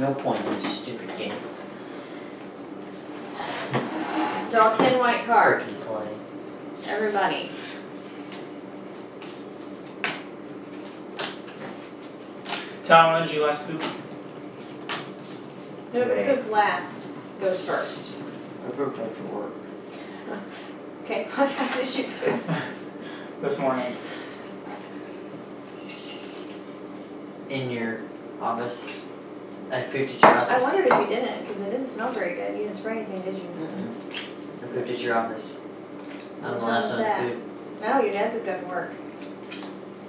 no point in this stupid game. Draw 10 white cards. Everybody. Tom, when did you last poop? Whoever pooped last goes first. I pooped after work. Okay, what time did you poop? This morning. In your office? I pooped at your office. I wondered if you didn't, because it didn't smell very good. You didn't spray anything, did you? Mm-hmm. I pooped at your office. I'm the last one to poop. No, your dad pooped after work.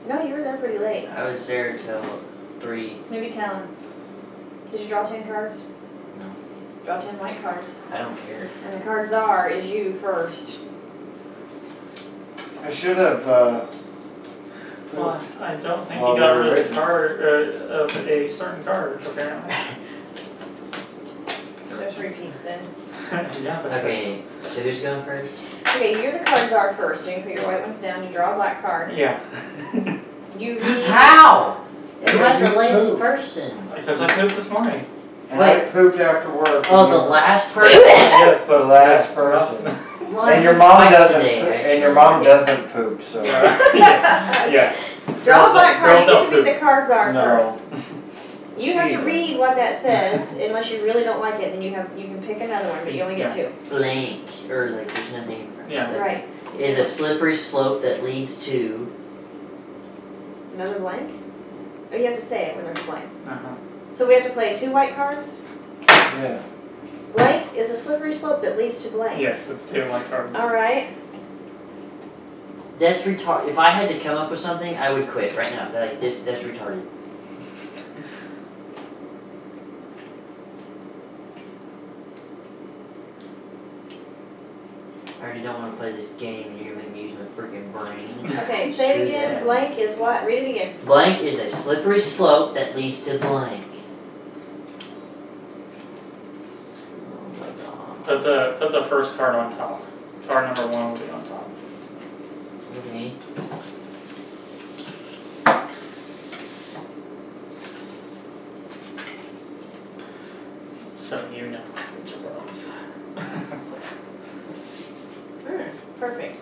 No, you were there pretty late. I was there till 3. Maybe 10. Did you draw 10 cards? No. Draw 10 white cards. I don't care. And the cards are, is you first. I should have, well, I don't think you got rid of a card, of a certain card, apparently. Just repeats then. Yeah, but okay, so who's going first? Okay, here the cards are first. So you put your white ones down, you draw a black card. Yeah. You need... How? It was the latest person. Because I pooped this morning. And wait. I pooped after work. Oh, the last person? Yes, the last person. And your mom doesn't poop. And your mom doesn't poop, so... Yeah. Yeah. Draw black cards. You can read the cards are first. You have to read what that says, unless you really don't like it, then you can pick another one, but you only get two. Blank, or like, there's nothing in front of it. Right. Is a slippery slope that leads to... Another blank? Oh, you have to say it when there's a blank. Uh-huh. So we have to play 2 white cards? Yeah. Blank is a slippery slope that leads to blank. Yes, it's 2 white cards. Alright. That's retarded. If I had to come up with something, I would quit right now. Like, that's retarded. I already don't want to play this game, and you're going to be using the freaking brain. Okay, say it again. That. Blank is what? Read it again. Blank is a slippery slope that leads to blank. Put the first card on top. Card number 1 will be on top. Okay. So you know which world. Perfect.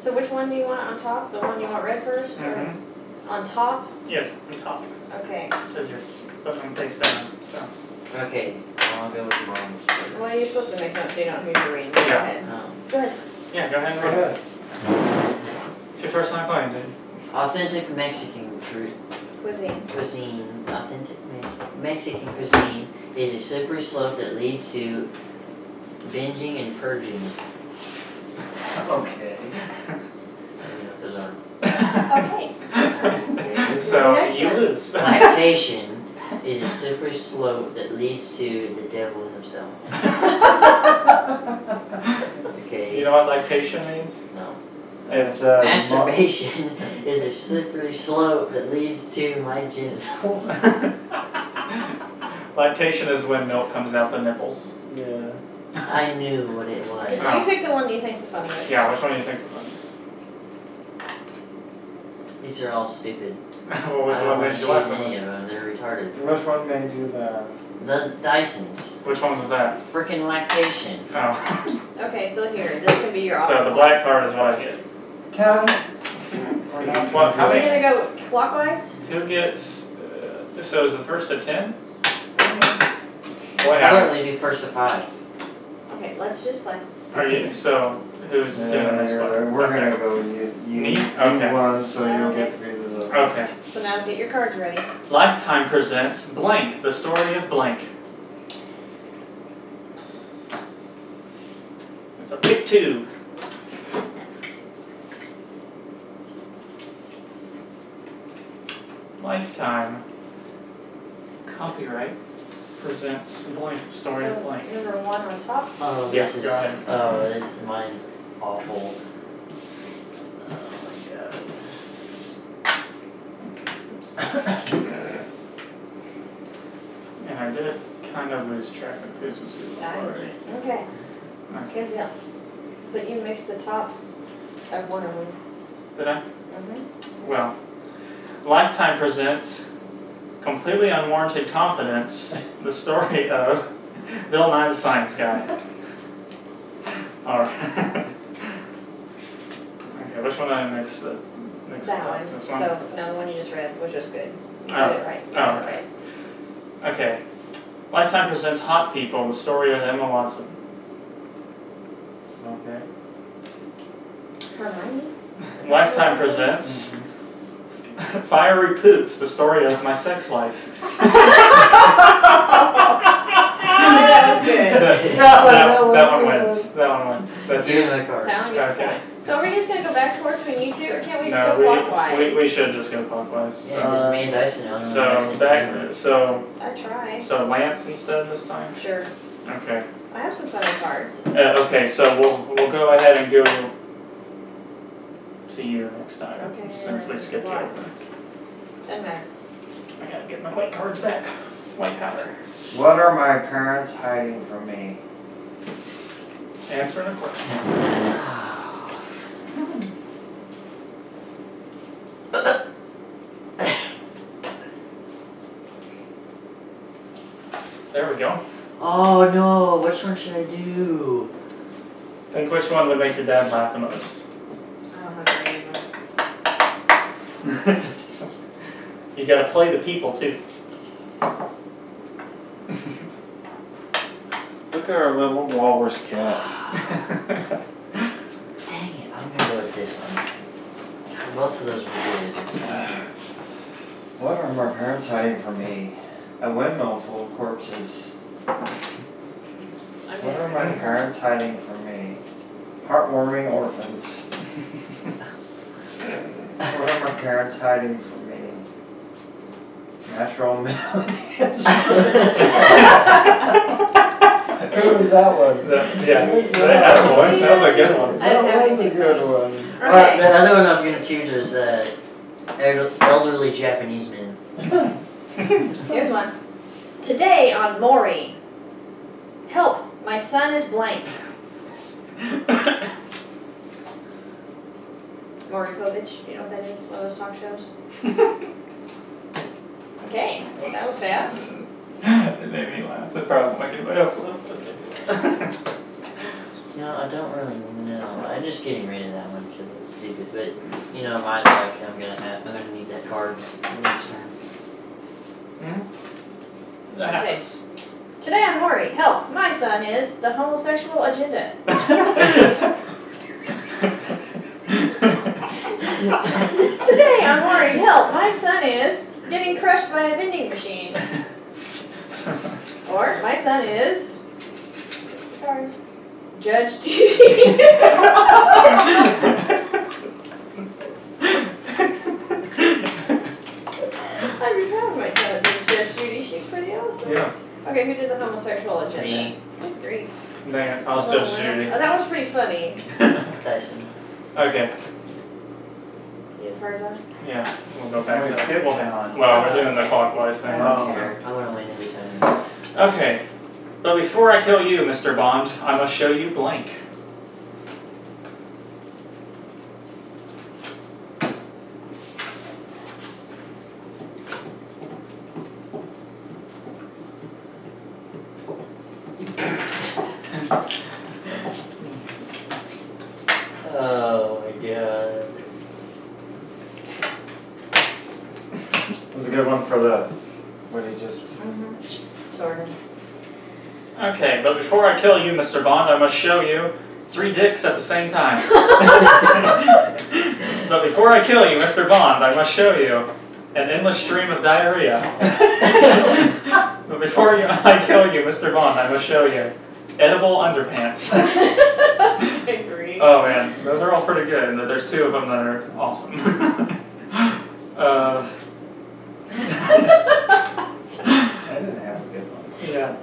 So which one do you want on top? The one you want red first? Mm-hmm. On top? Yes, on top. Okay. Because you're putting them face down, so. Okay. I'll go with mom. Well, you're supposed to make sense so you don't hear your reading. Go ahead. Go ahead. Yeah, go ahead and read it. It's your first time playing, dude. Authentic Mexican food. Cuisine. Cuisine. Authentic Mexican cuisine is a slippery slope that leads to binging and purging. Okay. Okay. So you lose. Lactation is a slippery slope that leads to the devil himself. Okay. You know what lactation means? No. It's masturbation is a slippery slope that leads to my genitals. Lactation is when milk comes out the nipples. Yeah. I knew what it was. Okay, so you pick the one you think's the funniest. Yeah, which one do you think's the funniest? These are all stupid. Well, which one made you laugh? They're retarded. Which one made you laugh? The Dysons. Which one was that? Freaking lactation. Oh. Okay, so here, this could be your option. So the black card is what I get. Count. Or not. What? How many? Are you gonna go clockwise? Who gets? So is the first to 10? Boy, I only do first to 5. Okay, let's just play. Are you, so, who's doing this one? We're going to go with you. Me? Okay. You won, so you don't get to be the other. Okay. So now get your cards ready. Lifetime presents Blank, the story of Blank. It's a pick 2. Lifetime. Copyright. Presents Blank, story of Blank. Number 1 on top? Oh, yes, this is, oh, this, mine's awful. Oh my god. And I did kind of lose track of who's was already. Okay. Okay, yeah. But you mixed the top of one of them. Did I? Mm-hmm. Well, Lifetime presents completely unwarranted confidence, the story of Bill Nye the Science Guy. Alright. Okay, which one did I mix up? That one. This one? So, no, the one you just read, which was good. You did it right. Oh, okay. Right. Okay. Lifetime presents Hot People, the story of Emma Watson. Okay. Remind me? Lifetime presents Fiery Poops, the story of my sex life. That was good. That one wins. That one wins. That's you. Okay. So are we just going to go back towards when you two, or can't we just go clockwise? We should just go clockwise. Yeah, just me and Dyson on So Lance instead this time? Sure. Okay. I have some funny cards. Okay, so we'll go ahead and go to you next time, okay, since we skipped you over. Doesn't matter. I gotta get my white cards back. White powder. What are my parents hiding from me? Answering a question. There we go. Oh no, which one should I do? Think which one would make your dad laugh the most. I don't have to read them. You gotta play the people too. Look at our little walrus cat. Dang it, I'm gonna go with this one. Both of those were good. What are my parents hiding from me? A windmill full of corpses. What are my parents hiding from me? Heartwarming orphans. What are my parents hiding from me? Natural millions. Who was that one? Yeah, that one. That was a good one. That was a good one. Right. The other one I was going to choose was elderly Japanese men. Here's one. Today on Maury. Help, my son is blank. Maury Povich, you know what that is? One of those talk shows? Okay, well, that was fast. It made me laugh. It probably like anybody else laugh. You know, I don't really know. I'm just getting rid of that one because it's stupid. But you know, my luck. I'm gonna need that card next time. Hmm. That happens. Today I'm worried. Help! My son is the homosexual agenda. Today I'm worried. Help! My son is getting crushed by a vending machine. Or, my son is... Sorry. Judge Judy. I'd be proud of my son if it was Judge Judy. She's pretty awesome. Yeah. Okay, who did the homosexual agenda? Me. Good grief. Man, I was Judge Judy. Oh, that was pretty funny. Dyson. Okay. You have cards on? Yeah. We'll go back to the... Well, we're doing the clockwise thing. Oh, okay. I want to win every time. Okay, but before I kill you, Mr. Bond, I must show you blank. Oh my god. That was a good one for the... What he just... Mm-hmm. Sorry. Okay, but before I kill you, Mr. Bond, I must show you three dicks at the same time. But before I kill you, Mr. Bond, I must show you an endless stream of diarrhea. But before I kill you, Mr. Bond, I must show you edible underpants. I agree. Oh man, those are all pretty good, and there's two of them that are awesome. Yeah,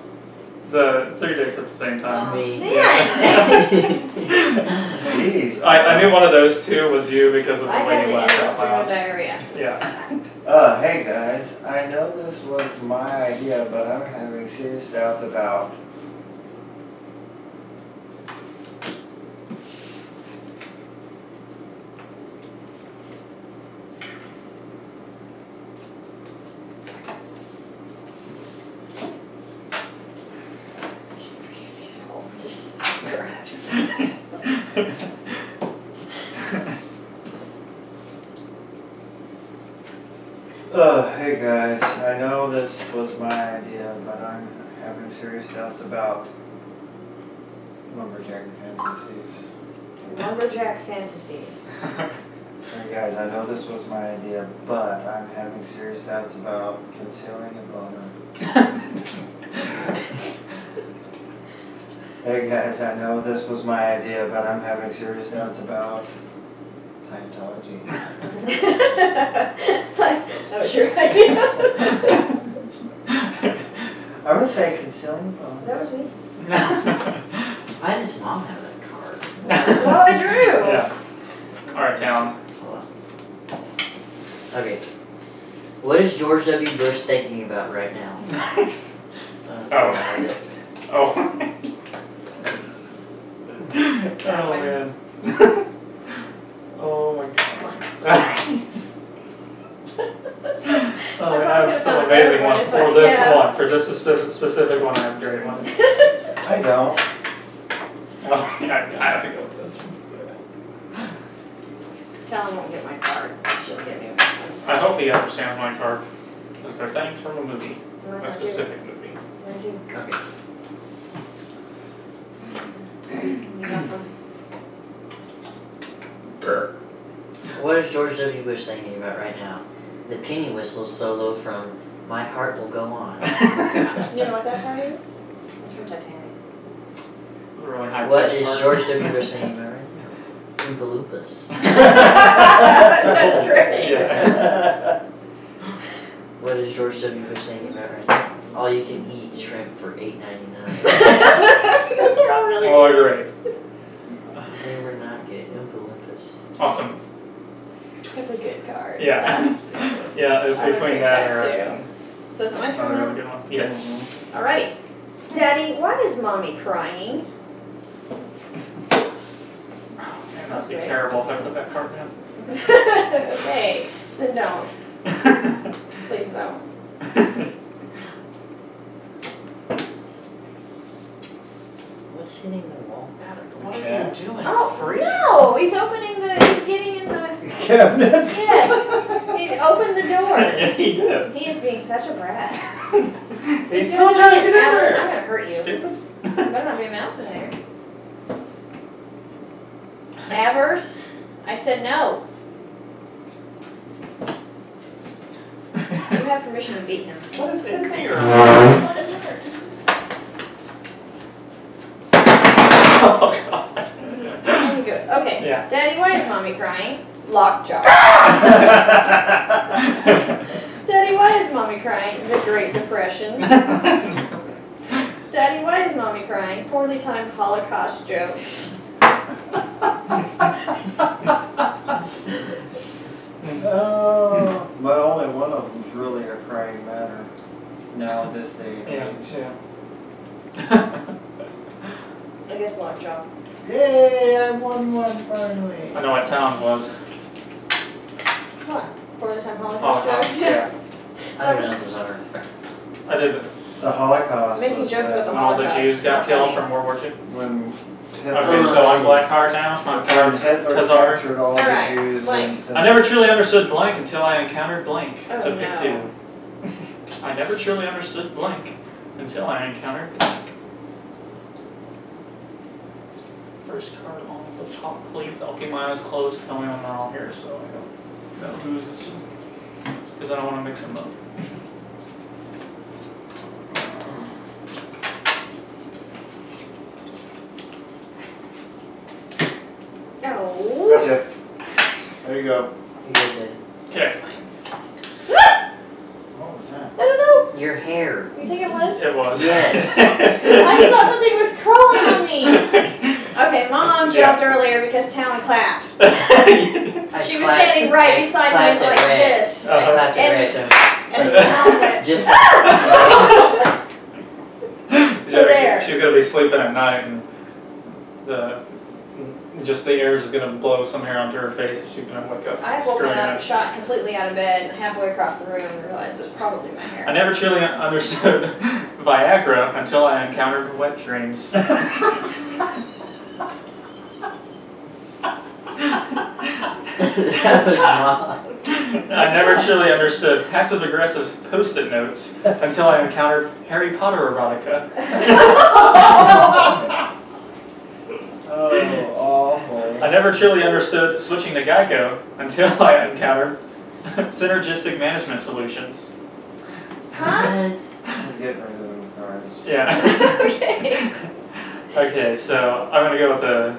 the three dicks at the same time. Yeah. Jeez. I knew one of those two was you because of the way you laughed out loud. Diarrhea. Yeah. Hey guys, I know this was my idea, but I'm having serious doubts about. course. Oh, hey guys, I know this was my idea, but I'm having serious doubts about lumberjack fantasies. Lumberjack fantasies. Hey guys, I know this was my idea, but I'm having serious doubts about concealing a boner. Hey guys, I know this was my idea, but I'm having serious doubts about Scientology. That was your idea. I would say concealing a boner. That was me. Why does mom have that card? That's all I drew. Yeah. All right, down. Hold on. Okay. What is George W. Bush thinking about right now? Oh. Oh. Oh, man. Oh, my God. Oh, and I have some amazing ones for this one. For this specific one, I have great ones. I don't. Oh, I have to go with this one. Tell him won't get my card. She'll get me one. I hope he understands my card. Because they're things from a movie. A specific movie. I do. Okay. What is George W. Bush thinking about right now? The penny whistle solo from My Heart Will Go On. You know what that part is? It's from Titanic. Really high. What is George W. Bush thinking about right now? Oompa Loompas. That's great. Yeah. What is George W. Bush thinking about right now? All you can eat shrimp for $8.99. Those are all really good. Oh, right. They were not good. Oompa Loompas. Awesome. That's a good card. Yeah. Yeah, it was between that and right. So is it my turn? Oh, really good one. Yes. Mm-hmm. Alrighty. Daddy, why is mommy crying? Oh, that must be terrible if I put that card down. Okay. Then don't. Please don't. What's hitting the wall? What are you doing? Oh, freak. No! He's opening the... He's getting in the... Cabinets? Yes. He opened the door. Yeah, he did. He is being such a brat. He's still trying to get in there. I'm going to hurt you. Stupid. There better not be a mouse in there. Avers? I said no. You have permission to beat him. What is in there? What is in there? Oh, God. And he goes, okay, yeah. Daddy, why is mommy crying? Lockjaw. Daddy, why is mommy crying? The Great Depression. Daddy, why is mommy crying? Poorly timed Holocaust jokes. Oh, but only one of them's really a crying matter now, this day and age. Yeah. I guess lockjaw. Yay! I won one finally. I know what town was. What? For the time Holocaust jokes? Yeah. I don't know the honor. I did the Holocaust. Making jokes about the Holocaust. All the Jews got killed from World War II. When Hitler so I'm black card now. I'm card captured all the Jews. Blank. I never truly understood blank until I encountered blank. It's a big two. I never truly understood blank until I encountered blank. First card on the top, please. I'll keep my eyes closed. Tell me when they're all here, so I don't know who's this is. Because I don't want to mix them up. No. Gotcha. There you go. You did it. Okay. What was that? I don't know. Your hair. You think it was? It was. Yes. I just thought something was crawling on me. Okay, Mom jumped earlier because Talon clapped. She was standing right beside me like this. I clapped and just so there. She's gonna be sleeping at night, and the air is gonna blow some hair onto her face, and she's gonna wake up. I woke up, shot completely out of bed, and halfway across the room, and realized it was probably my hair. I never truly understood Viagra until I encountered wet dreams. That was wild. I never truly understood passive-aggressive post-it notes until I encountered Harry Potter erotica. Oh, awful. I never truly understood switching to Geico until I encountered synergistic management solutions. Huh? Just get rid of them cards. Yeah. Okay. Okay, so I'm gonna go with the.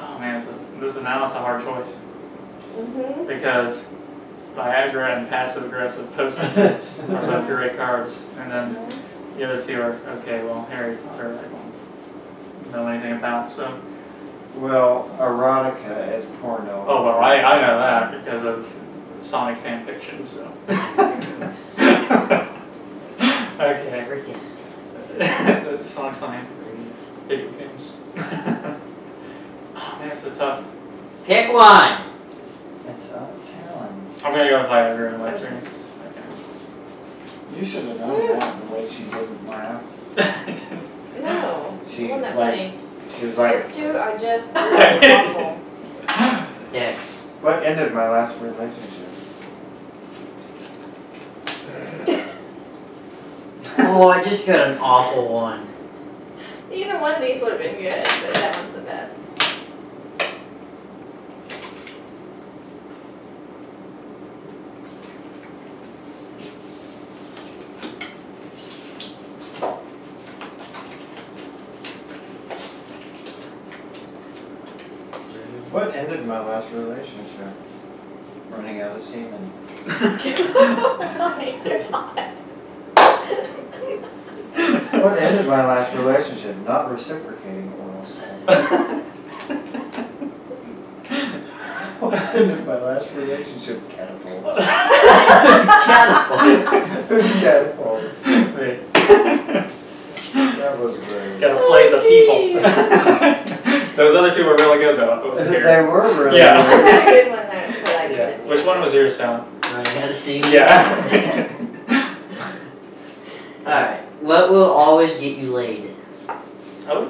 Oh man, this is now it's a hard choice. Mm-hmm. Because Viagra and passive-aggressive post-it notes are both great cards, and then the other two are okay. Well, Harry Potter, I don't know anything about, so. Well, erotica is porno. Oh well, I know that because of Sonic fan fiction, so. Okay. Sonic's on video games. Man, this is tough. Pick one! It's a challenge. I'm gonna go with Viagra and life drinks. Okay. You should have known that the way she didn't laugh. No. She wasn't that funny. She was like. The two are just awful. Yeah. What ended my last relationship? Oh, I just got an awful one. Either one of these would have been good, but that one's the best. What ended my last relationship? Running out of semen. Oh my God. What ended my last relationship? Not reciprocating oral sex. What ended my last relationship? Catapults. Catapults. Catapults. Wait. That was great. Gotta play the people. Those other two were really good though. They were really good. Good one there, but I couldn't. Which one was yours, Sean? I gotta see. Yeah. Alright. What will always get you laid? Oh.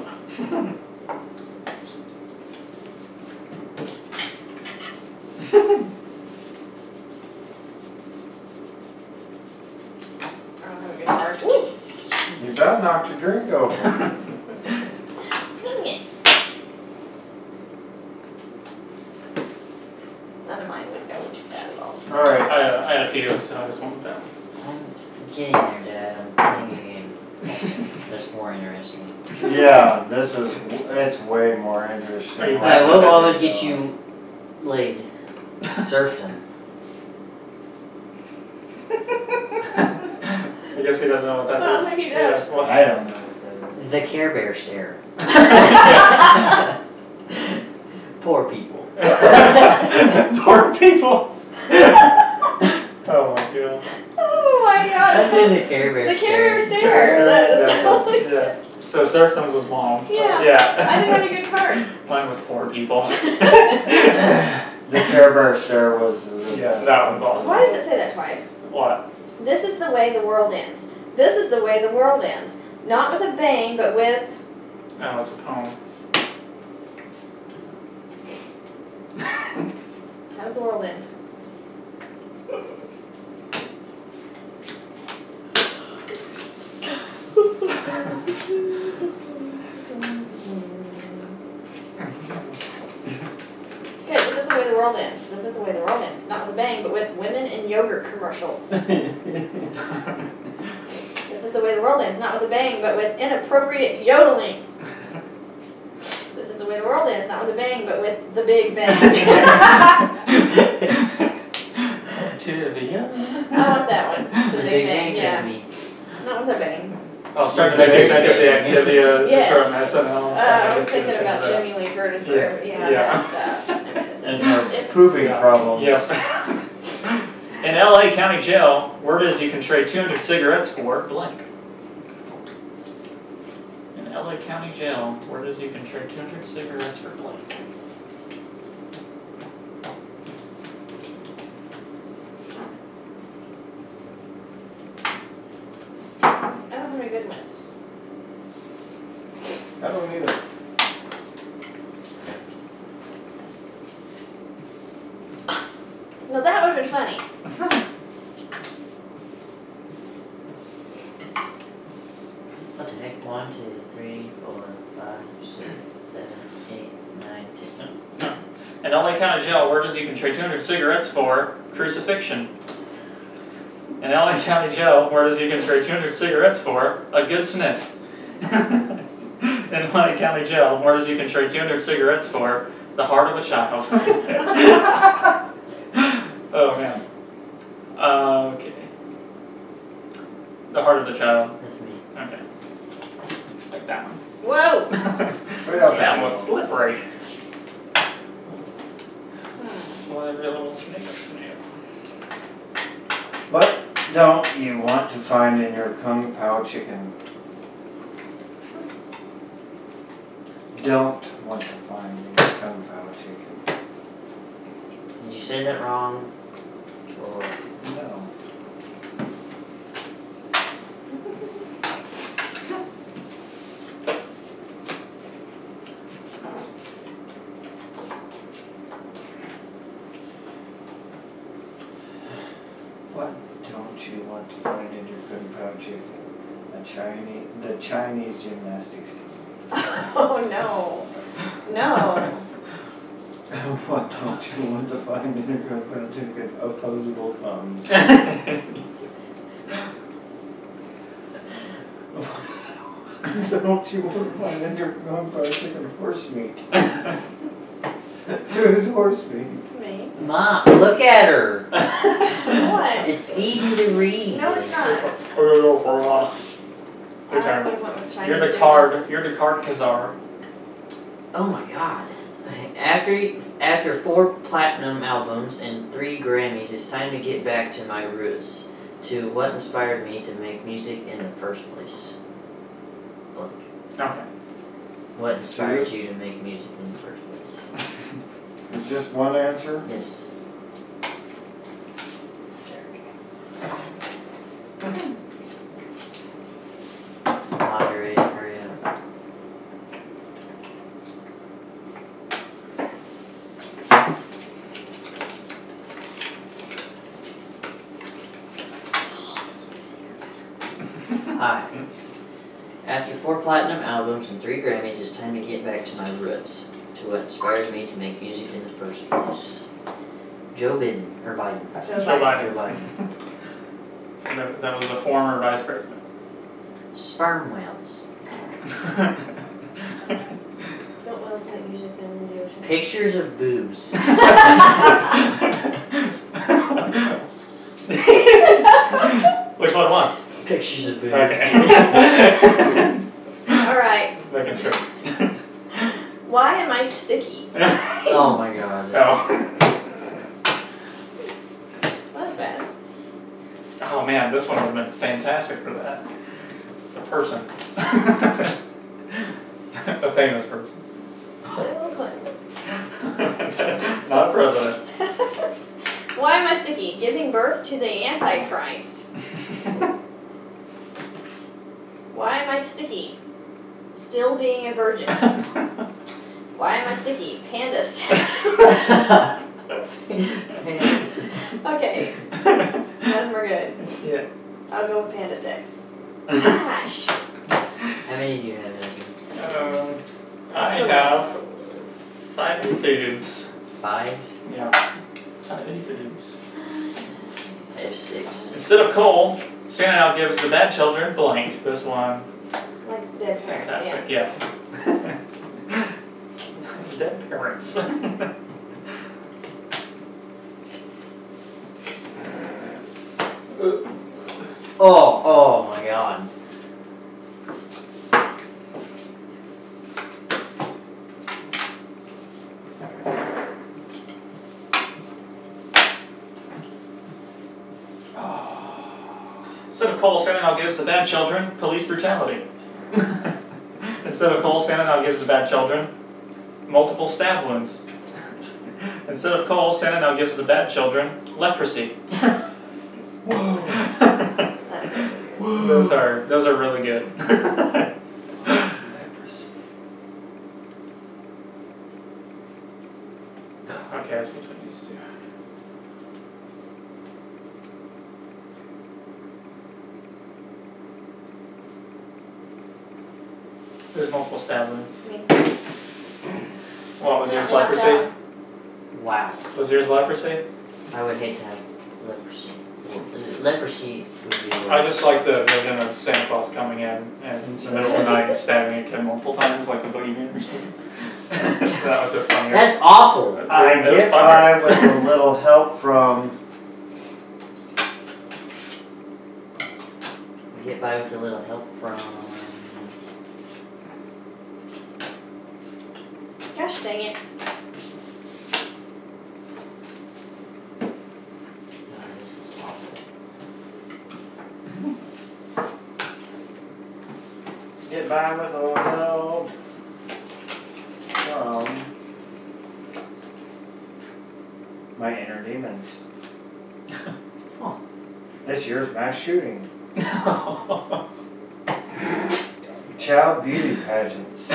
You about knocked your drink over. Dang it. None of mine would go with that at all. Alright, I had a few, so I just went with that. I'm getting there, Dad. I'm playing a game. That's more interesting. Yeah, this is, it's way more interesting. Alright, what will always get you laid? Serfdom. I guess he doesn't know what that is. Maybe he does. Yeah, I don't know what that is. The Care Bear stare. Poor people. Poor people. Oh my God. That's in the Care Bear. The Care Bear stare. That was totally. Yeah. So serfdom was mom. Yeah. Yeah. I didn't have any good cards. Mine was poor people. The Care Bear stare was. Yeah, that one's awesome. Why does it say that twice? What? This is the way the world ends. This is the way the world ends. Not with a bang, but with. Oh, it's a poem. How's the world end? Okay, this is the way the world ends. This is the way the world ends. Not with a bang, but with women in yogurt commercials. This is the way the world ends. Not with a bang, but with inappropriate yodeling. This is the way the world ends. Not with a bang, but with the Big Bang. To the young. I love that one. The Big Bang, yeah. Not with a bang. I'll start to make back up the activity from SNL. I was thinking about Jimmy Lee Curtis here. Yeah, that stuff. It's pooping problem. Yep. In LA County Jail, where does you can trade 200 cigarettes for blank? In LA County Jail, where does you can trade 200 cigarettes for blank? Goodness. I don't either. pretty funny. I'll take 1, 2, 3, 4, 5, 6, 7, 8, 9, 10. No. And the only kind of jail wardens you can trade 200 cigarettes for, crucifixion. In LA County Jail, where does you can trade 200 cigarettes for? A good sniff. In LA County Jail, where does you can trade 200 cigarettes for? The heart of a child. Oh, man. Okay. The heart of the child. That's me. Okay. Like that one. Whoa! That was slippery. Well, every little snake. What don't you want to find in your Kung Pao chicken? Don't want to find in your Kung Pao chicken. Did you say that wrong? Or no. Chinese gymnastics team. Oh no. No. What don't you want to find in a group of two opposable thumbs? Don't you want to find in your group of chicken horse meat? Who's horse meat? Me. Ma, look at her. What? It's easy to read. No, it's not. You're the card. You're the card Kazar. Oh my God! After 4 platinum albums and 3 Grammys, it's time to get back to my roots, to what inspired me to make music in the first place. Look. Okay. What inspired you to make music in the first place? There's just one answer. Yes. And 3 Grammys, it's time to get back to my roots, to what inspired me to make music in the first place. Joe Biden. That was the former vice president. Sperm whales. Don't whales make music in the ocean? Pictures of boobs. Which one won? Pictures of boobs. Okay. Why am I sticky? Oh my God. Oh. Well, that's fast. Oh man, this one would have been fantastic for that. It's a person. A famous person. Not a president. Why am I sticky? Giving birth to the Antichrist. Why am I sticky? Still being a virgin. Why am I sticky? Panda sex. Okay. None were good. Yeah. I'll go with panda sex. Gosh. How many do you have? I have 5 dudes. 5? Yeah. 5 dudes. I have 6. Instead of coal, Santa now gives the bad children blank. This one. Like dead parents. Fantastic, yeah. Dead parents. Oh my God. Instead of coal, Santa now gives the bad children police brutality. Instead of coal, Santa now gives the bad children multiple stab wounds. Instead of coal, Santa now gives the bad children leprosy. Whoa. Whoa. Those are really good. Leprosy. Okay, that's between these two. There's multiple stab wounds. What was yours, leprosy? Wow. Was yours leprosy? I would hate to have leprosy. Leprosy would be worse. I just like the vision of Santa Claus coming in and in the middle of the night and stabbing a kid multiple times, like the boogeyman or something. That was just funny. That's awful. I get by with a little help from. I get by with a little help from. Gosh dang it. Get by with a little help from my inner demons. Huh. This year's mass shooting. Child beauty pageants.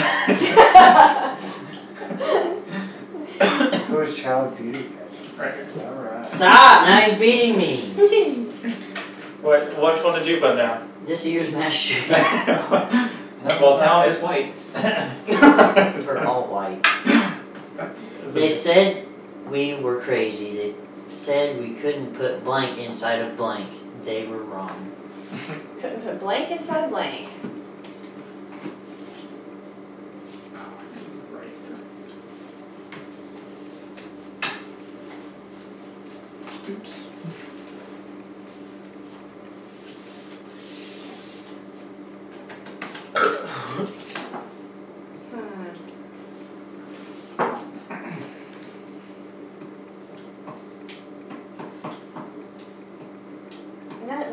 Who is child beauty pageant? Right. All right. Stop! Now you're beating me. What? Which one did you put down? This year's mass shooting. Well, town is white. We're all white. They said we were crazy. They said we couldn't put blank inside of blank. They were wrong. Couldn't put blank inside of blank. Oops.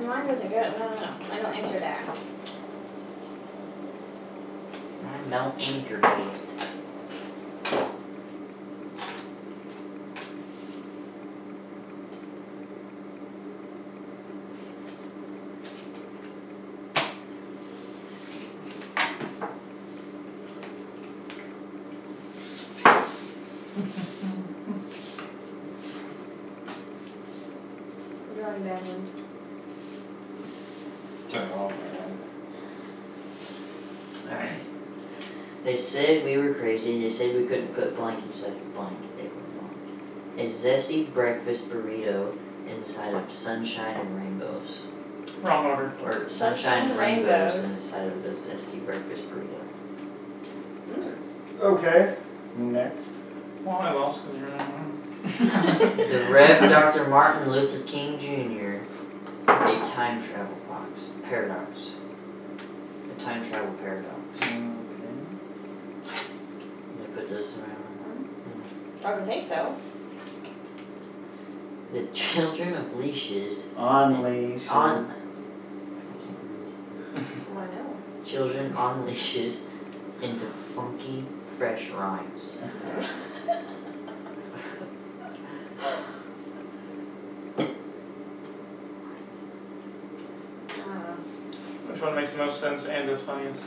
Mine doesn't go. No. I don't enter that. I don't enter that. They said we were crazy, and they said we couldn't put blank inside of blank. They were wrong. A zesty breakfast burrito inside of sunshine and rainbows. Wrong order. Or sunshine and rainbows inside of a zesty breakfast burrito. Okay. Next. Well, I lost because you're not wrong. The Rev. Dr. Martin Luther King Jr. A time travel box. Paradox. A time travel paradox. Put this around. I would think so. The children of leashes. On leash. On. Well, I know. Children on leashes into funky, fresh rhymes. Which one makes the most sense and is funniest?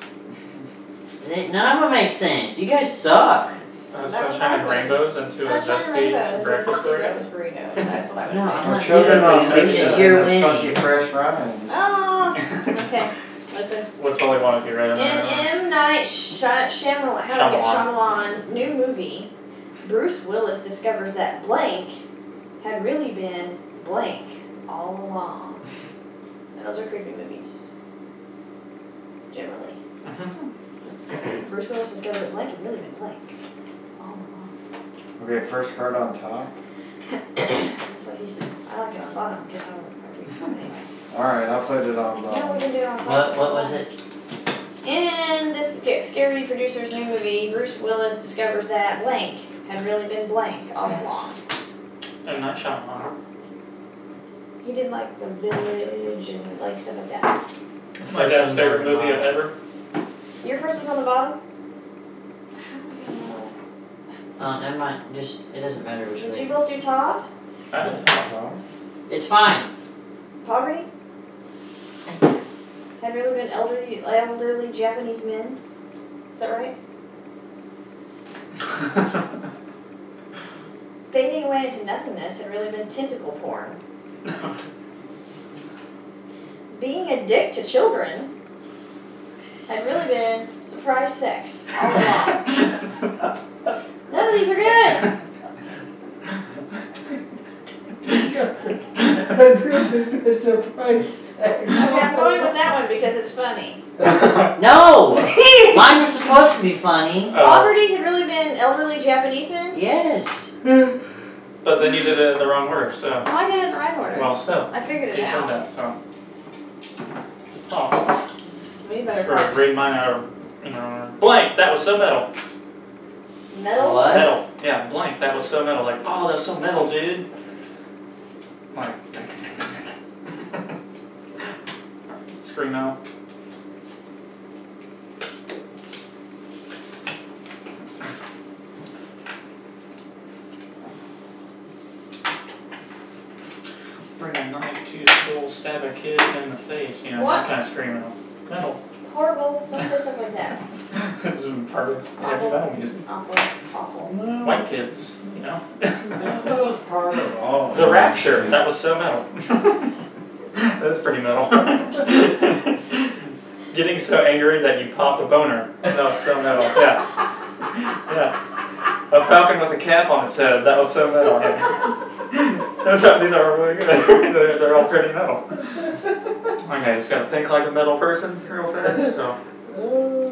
None of them make sense. You guys suck. Sunshine and rainbows into a zesty breakfast burrito. That's what I would think. Children on leashes and funky fresh rhymes. Oh. Okay. Listen. What's all I want to be right now? In M. Night Shyamalan's new movie, Bruce Willis discovers that blank had really been blank all along. And those are creepy movies. Generally. Mm-hmm. Bruce Willis discovered that blank had really been blank. Oh my God. Okay, first card on top. That's what he said. I like it on bottom because I don't remember it from anyway. Alright, I'll put it on bottom. Yeah, we can do it on bottom. What was it? And this scary producer's new movie, Bruce Willis discovers that blank had really been blank all along. I'm not shot on. He did like The Village and like stuff like that. My dad's favorite movie I've ever. Your first one's on the bottom? Never mind. Just, it doesn't matter which way. Did you both do top? I did top. It's fine. Poverty? Had really been elderly Japanese men? Is that right? Fading away into nothingness had really been tentacle porn. Being a dick to children. I've really been surprise sex all along. None of these are good. I've really been surprise sex. Okay, I'm going with that one because it's funny. No! Mine was supposed to be funny. Poverty had really been elderly Japanese men? Yes. But then you did it in the wrong order, so. No, I did it in the right order. Well, still. I figured it out. That, so. Oh. We better probably read mine out of, you know, blank. That was so metal. Metal? What? Metal. Yeah, blank. That was so metal. Like, oh, that was so metal, dude. Like. Scream out. Bring a knife to school, stab a kid in the face, you know, what? That kind of screaming. Metal. Horrible. Don't do stuff like that. This is part of heavy metal music. Awful. Awful. No. White kids, you know. That was part of all. The Rapture. That was so metal. That's pretty metal. Getting so angry that you pop a boner. That was so metal. Yeah. Yeah. A falcon with a cap on its head. That was so metal. Yeah. Those are, these are really good. They're all pretty metal. Okay, just gotta think like a metal person real fast. So,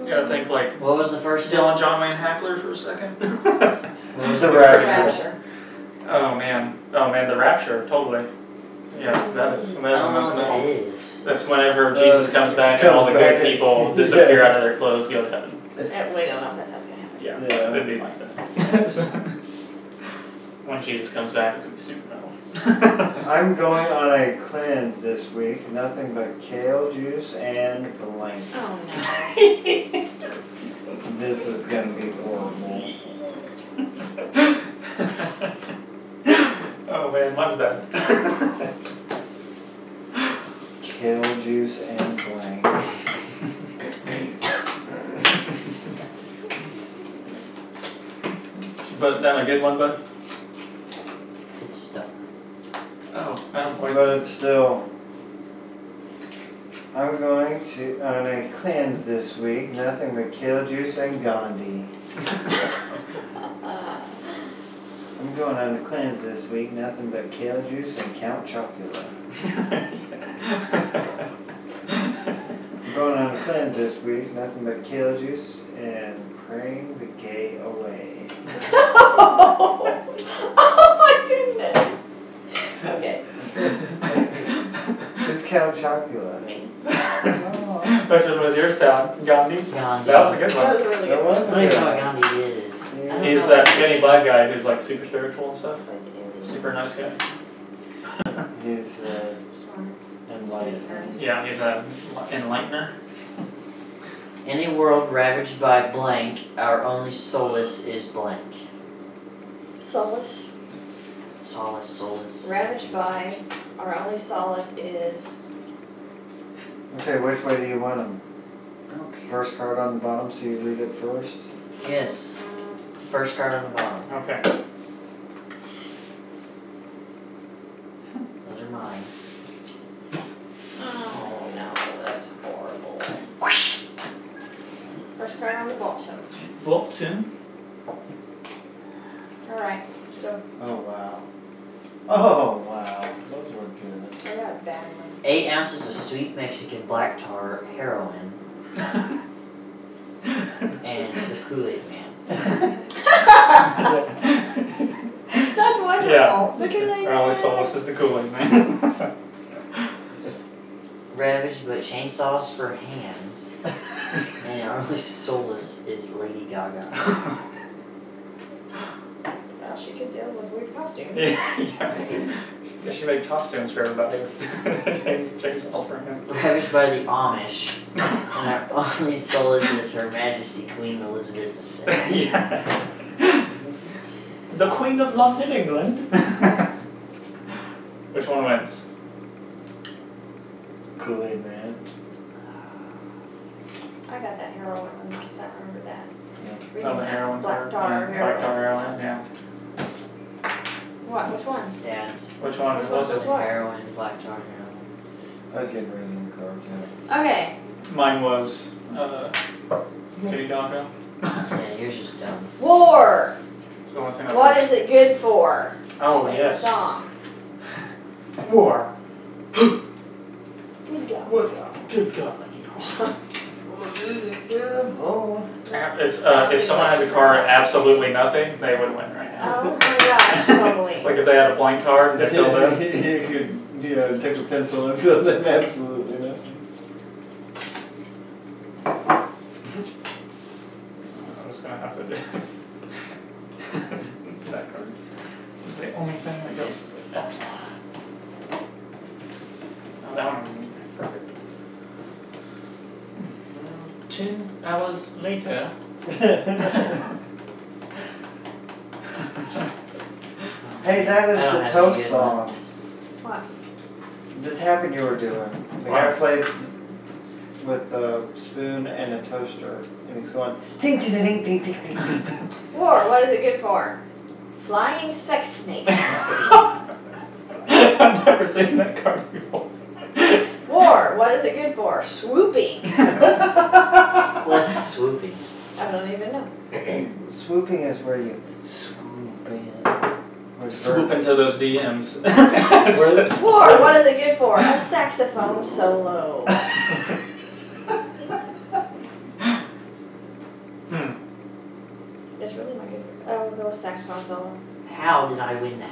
gotta think like. What was the first Dylan John Wayne Hackler for a second? What was the Rapture? Cool. Oh man, the Rapture, totally. Yeah, that's the most metal. Geez. That's whenever Jesus comes back and all the good people disappear out of their clothes, go to heaven. We don't know if that's how it's gonna happen. Yeah, yeah. It'd be like that. So, when Jesus comes back, it's gonna be super metal. I'm going on a cleanse this week. Nothing but kale juice and blank. Oh no. This is gonna be horrible. Oh man, mine's bad. Kale juice and blank. But that a good one, bud? It's stuck. Oh, I don't but it's still. I'm going to on a cleanse this week. Nothing but kale juice and Gandhi. I'm going on a cleanse this week. Nothing but kale juice and Count Chocula. I'm going on a cleanse this week. Nothing but kale juice and praying the gay away. Oh my goodness. Okay. Just Count Chocula. Me. Oh. Which one was yours, Tom? Gandhi? Gandhi. That was a good one. That was a really good one. I don't even know what Gandhi is. Yeah. He's that skinny black guy who's like super spiritual and stuff. Super nice guy. He's enlightened. Yeah, he's an enlightener. In a world ravaged by blank, our only solace is blank. Solace? Solace, solace. Ravaged by, our only solace is... Okay, which way do you want them? Okay. First card on the bottom, so you read it first? Yes. First card on the bottom. Okay. Those are mine. Oh no, that's horrible. First card on the bottom. Bottom? Alright, let's go. Oh wow. Oh, wow. Those were good. They got a bad one. 8 ounces of sweet Mexican black tar heroin. And the Kool Aid Man. That's wonderful. Yeah. The Kool Aid Man. Our only solace is the Kool Aid Man. Ravaged but chainsaws for hands. And our only solace is Lady Gaga. She could deal with weird costumes. Yeah, she made costumes for everybody. Ravaged by the Amish, and our only solace is Her Majesty Queen Elizabeth II. Yeah. The Queen of London, England. Which one wins? Kool Aid Man. I got that heroin one last time. Remember that? Yeah. Oh, the heroin. Black tar heroin. Black tar heroin. Yeah. What? Which one? Dad's. Which one? Which was this? Heroin, black tar heroin. I was getting rid of the cards. Okay. Mine was Kitty Donko. Yeah, you're just dumb. War! It's the only thing I what watched. Is it good for? Oh, like yes. The song. War. Good God. What God? Good God. If someone had the card absolutely nothing, they would win right now. Oh my gosh, totally. Like if they had a blank card and they filled it. You could, you know, take a pencil and fill it absolutely nothing. I'm just gonna have to do that card. It's the only thing that goes with it. Oh, that one. 2 hours later. Hey, that is the Toast song. What? The tapping you were doing. The guy plays with a spoon and a toaster, and he's going ding ding ding ding ding ding. War. What is it good for? Flying sex snakes. I've never seen that card before. War, what is it good for? Swooping. What's swooping? I don't even know. Swooping is where you swoop in. Swoop into those DMs. War, what is it good for? A saxophone solo. It's really not good for. I will go with saxophone solo. How did I win that?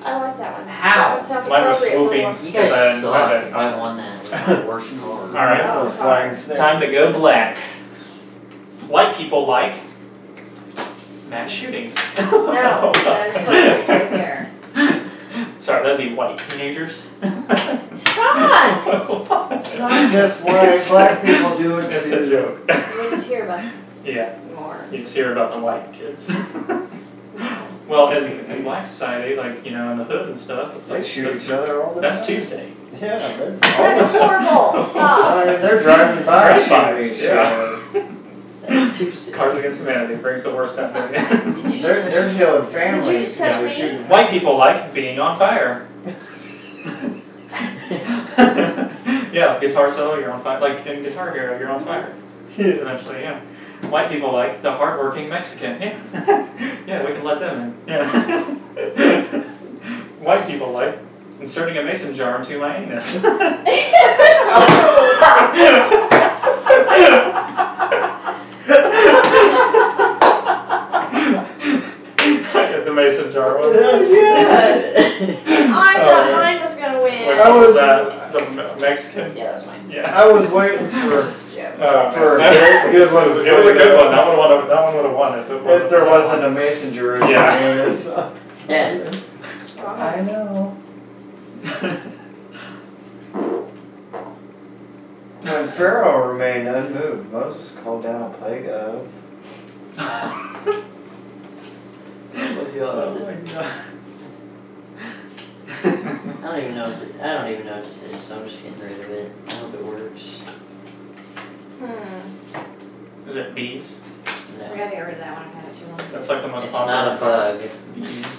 I like that one. How? That mine was swooping. You guys suck if I won that. It was my worst card. Alright. Oh, time to go black. White people like mass shootings. No, that is perfect right there. Sorry, that'd be white teenagers. Stop! It's not just what black people do. It's a joke. We just hear about them. Yeah. More. You just hear about the white kids. Well, in black society, like, you know, in the hood and stuff, it's like, they shoot each other all the time. That's Tuesday. Yeah, that is horrible. Stop. They're driving by. That's Tuesday. Cars Against Humanity brings the worst out of me. They're killing families. Did you just touch me? Shooting. White people like being on fire. Yeah, guitar solo, you're on fire. Like in Guitar Hero, you're on fire. Eventually, yeah. White people like the hardworking Mexican. Yeah, yeah, we can let them in. Yeah. White people like inserting a mason jar into my anus. I get the mason jar one. I thought mine was gonna win. Which one was that? The Mexican. Yeah, that was mine. Yeah. I was waiting for. For a good one. It was a good one. That one would have. That one would have won if there wasn't a mason jar in this. Yeah. I know. When Pharaoh remained unmoved, Moses called down a plague of. Oh my God. I don't even know what this is, so I'm just getting rid of it. I hope it works. Is it bees? No. We gotta get rid of that one. I've had it too long. That's like the most popular. It's not a bug. Bees.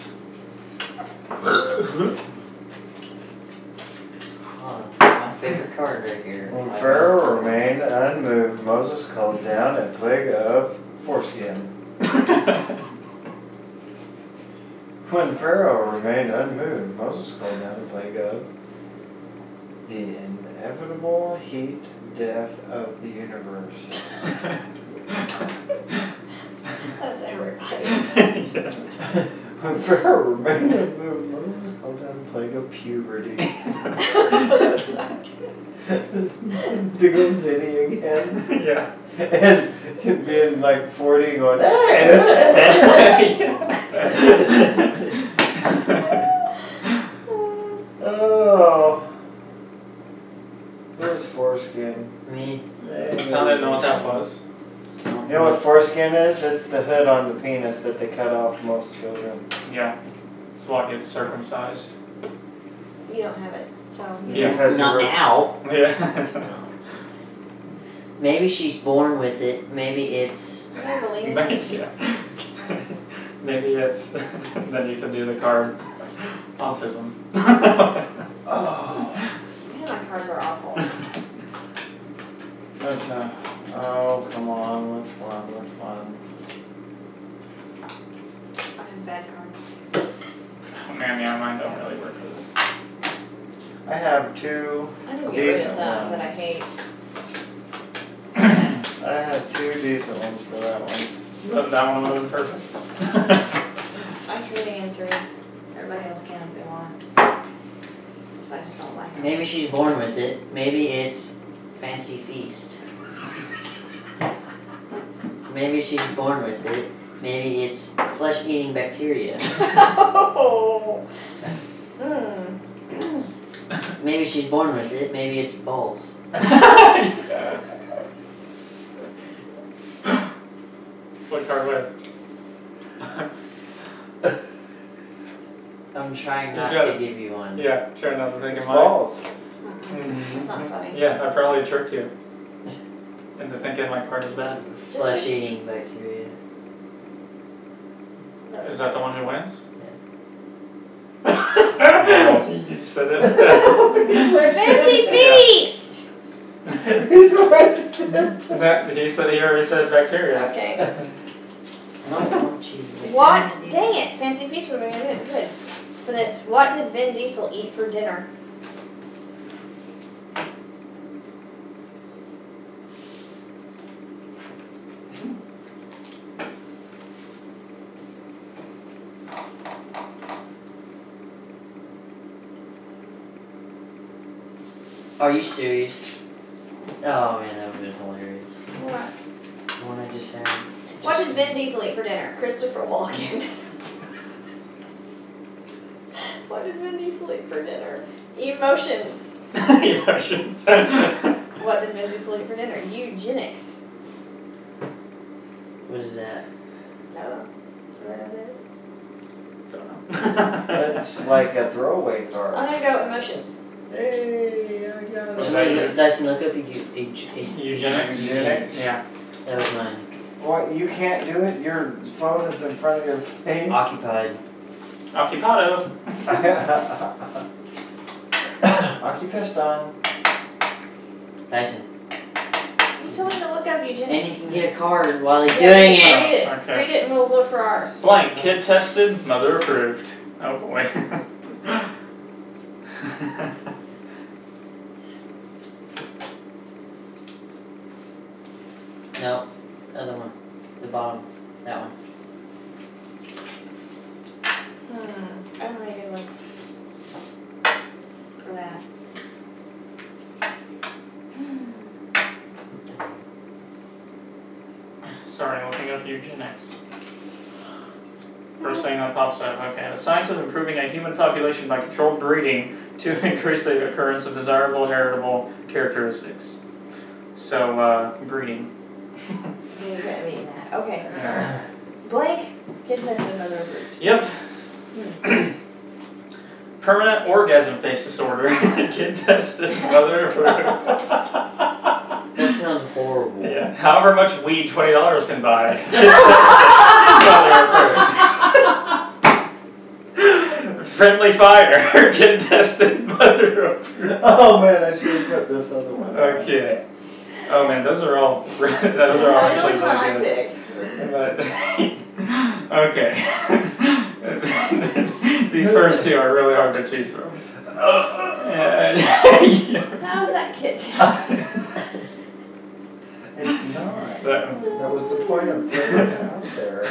Oh, my favorite card right here. When Pharaoh remained unmoved, Moses called down a plague of foreskin. When Pharaoh remained unmoved, Moses called down a plague of the inevitable heat. Death of the universe. That's everybody. Yes. When Pharaoh remained unmoved, Moses called down a plague of puberty. Duggan City again. Yeah. And being like 40 going, Oh. Where's foreskin? Me. I didn't know what that was. You know what foreskin is? It's the hood on the penis that they cut off most children. Yeah. It's what gets circumcised. You don't have it, so... Yeah. Not now. Yeah. Maybe she's born with it. Maybe it's... I believe it. Yeah. Maybe it's... Then you can do the card. Autism. Oh. My cards are awful. That's Oh, come on, which one? I'm in bad cards. Oh, man, yeah, mine don't really work for this. I have two decent ones. I didn't get rid of some that I hate. I have two decent ones for that one. But that one wasn't perfect. I traded in three. Everybody else can if they want. So I just don't like it. Maybe she's born with it. Maybe it's Fancy Feast. Maybe she's born with it. Maybe it's flesh-eating bacteria. Oh. Maybe she's born with it. Maybe it's balls. What card was? I'm trying not to give you one. Yeah, try not to think of balls. It's not funny. Yeah, I probably tricked you into thinking my card was bad. Flesh-eating bacteria. Is that the one who wins? Yeah. You said it. Fancy Feast! He said he already said bacteria. Okay. What? Dang it! Fancy Feast would have been good for this. What did Vin Diesel eat for dinner? Are you serious? Oh man, that would be hilarious. What? The one I just had. What did Vin Diesel eat for dinner? Christopher Walken. What did Vin Diesel eat for dinner? Emotions. Emotions. What did Vin Diesel eat for dinner? Eugenics. What is that? I don't know. I don't know. That's like a throwaway card. I'm gonna go emotions. Hey, I got it. That's not good for eugenics. Yeah. That was mine. What? You can't do it? Your phone is in front of your face? Occupied. Occupado. Occupist on. Dyson. You told me to look up eugenics. And you can get a card while he's doing it. Read it. Okay. Read it and we'll look for ours. Blank. Kid tested. Mother approved. Oh, boy. No, other one. The bottom. That one. I don't think it looks for that. Sorry, I'm looking up eugenics. First thing that pops up. Okay. The science of improving a human population by controlled breeding to increase the occurrence of desirable heritable characteristics. So, breeding. Okay. Blank, kid tested, mother approved. Yep. Permanent orgasm face disorder. Kid tested, mother approved. That sounds horrible. Yeah. However much weed $20 can buy. Kid tested, mother approved. Friendly fire. Kid tested, mother approved. Oh man, I should have put this other one. Okay. Oh man, those are all. Those are all actually really good. But, okay. These first two are really hard to choose from. How was that kid tested? It's not. That was the point of putting it out there.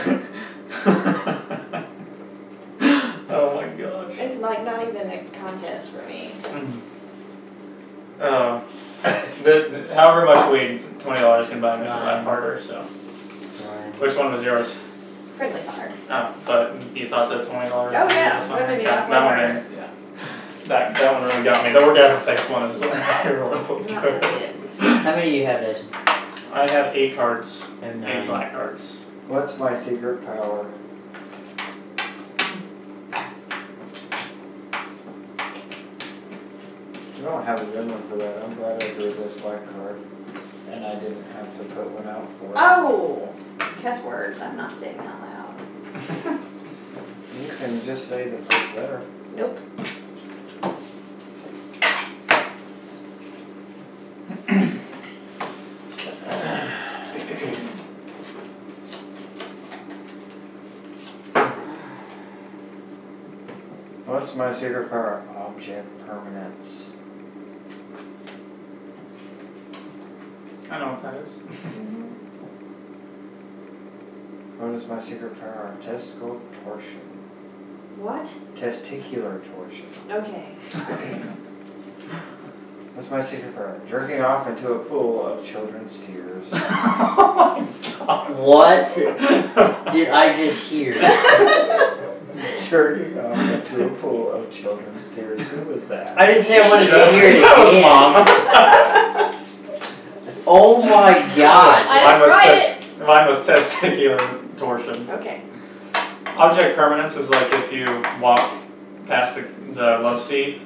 Oh my gosh. It's like not even a contest for me. Oh. However much weed $20 can buy me life harder, so. Sorry. Which one was yours? Friendly fire. Oh, but you thought that $20. Oh yeah, that one. Yeah. That one really got me. The orgasm fix one is like. How many do you have, Jason? I have 8 cards and 8 black cards. What's my secret power? You don't have a good one for that. I'm glad I drew this black card. And I didn't have to put one out for it. Oh! Test words. I'm not saying out loud. You can just say the first letter. Nope. What's my secret power? Object permanence. I know what that is. What is my secret power? Testicular torsion. What? Testicular torsion. Okay. What's my secret power? Jerking off into a pool of children's tears. Oh my god. What did I just hear? Jerking off into a pool of children's tears. Who was that? I didn't say I wanted to hear it. That was mom. Oh my god. Mine was testicular torsion. Okay. Object permanence is like if you walk past the love seat,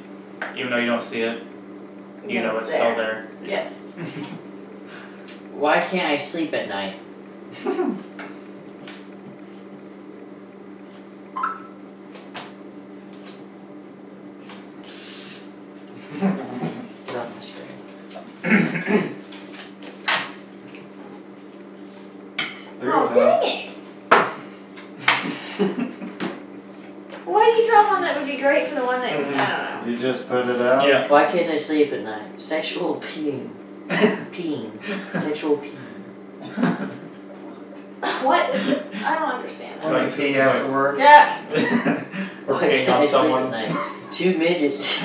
even though you don't see it, you know it's still there. Yes. Why can't I sleep at night? Oh, dang it! Why do you draw one that would be great for the one that I don't know? You just put it out? Yeah. Why can't I sleep at night? Sexual peeing. Sexual peeing. What? I don't understand that. Like pee after work? Yeah. Or peeing on someone. Sleep at night? Two midgets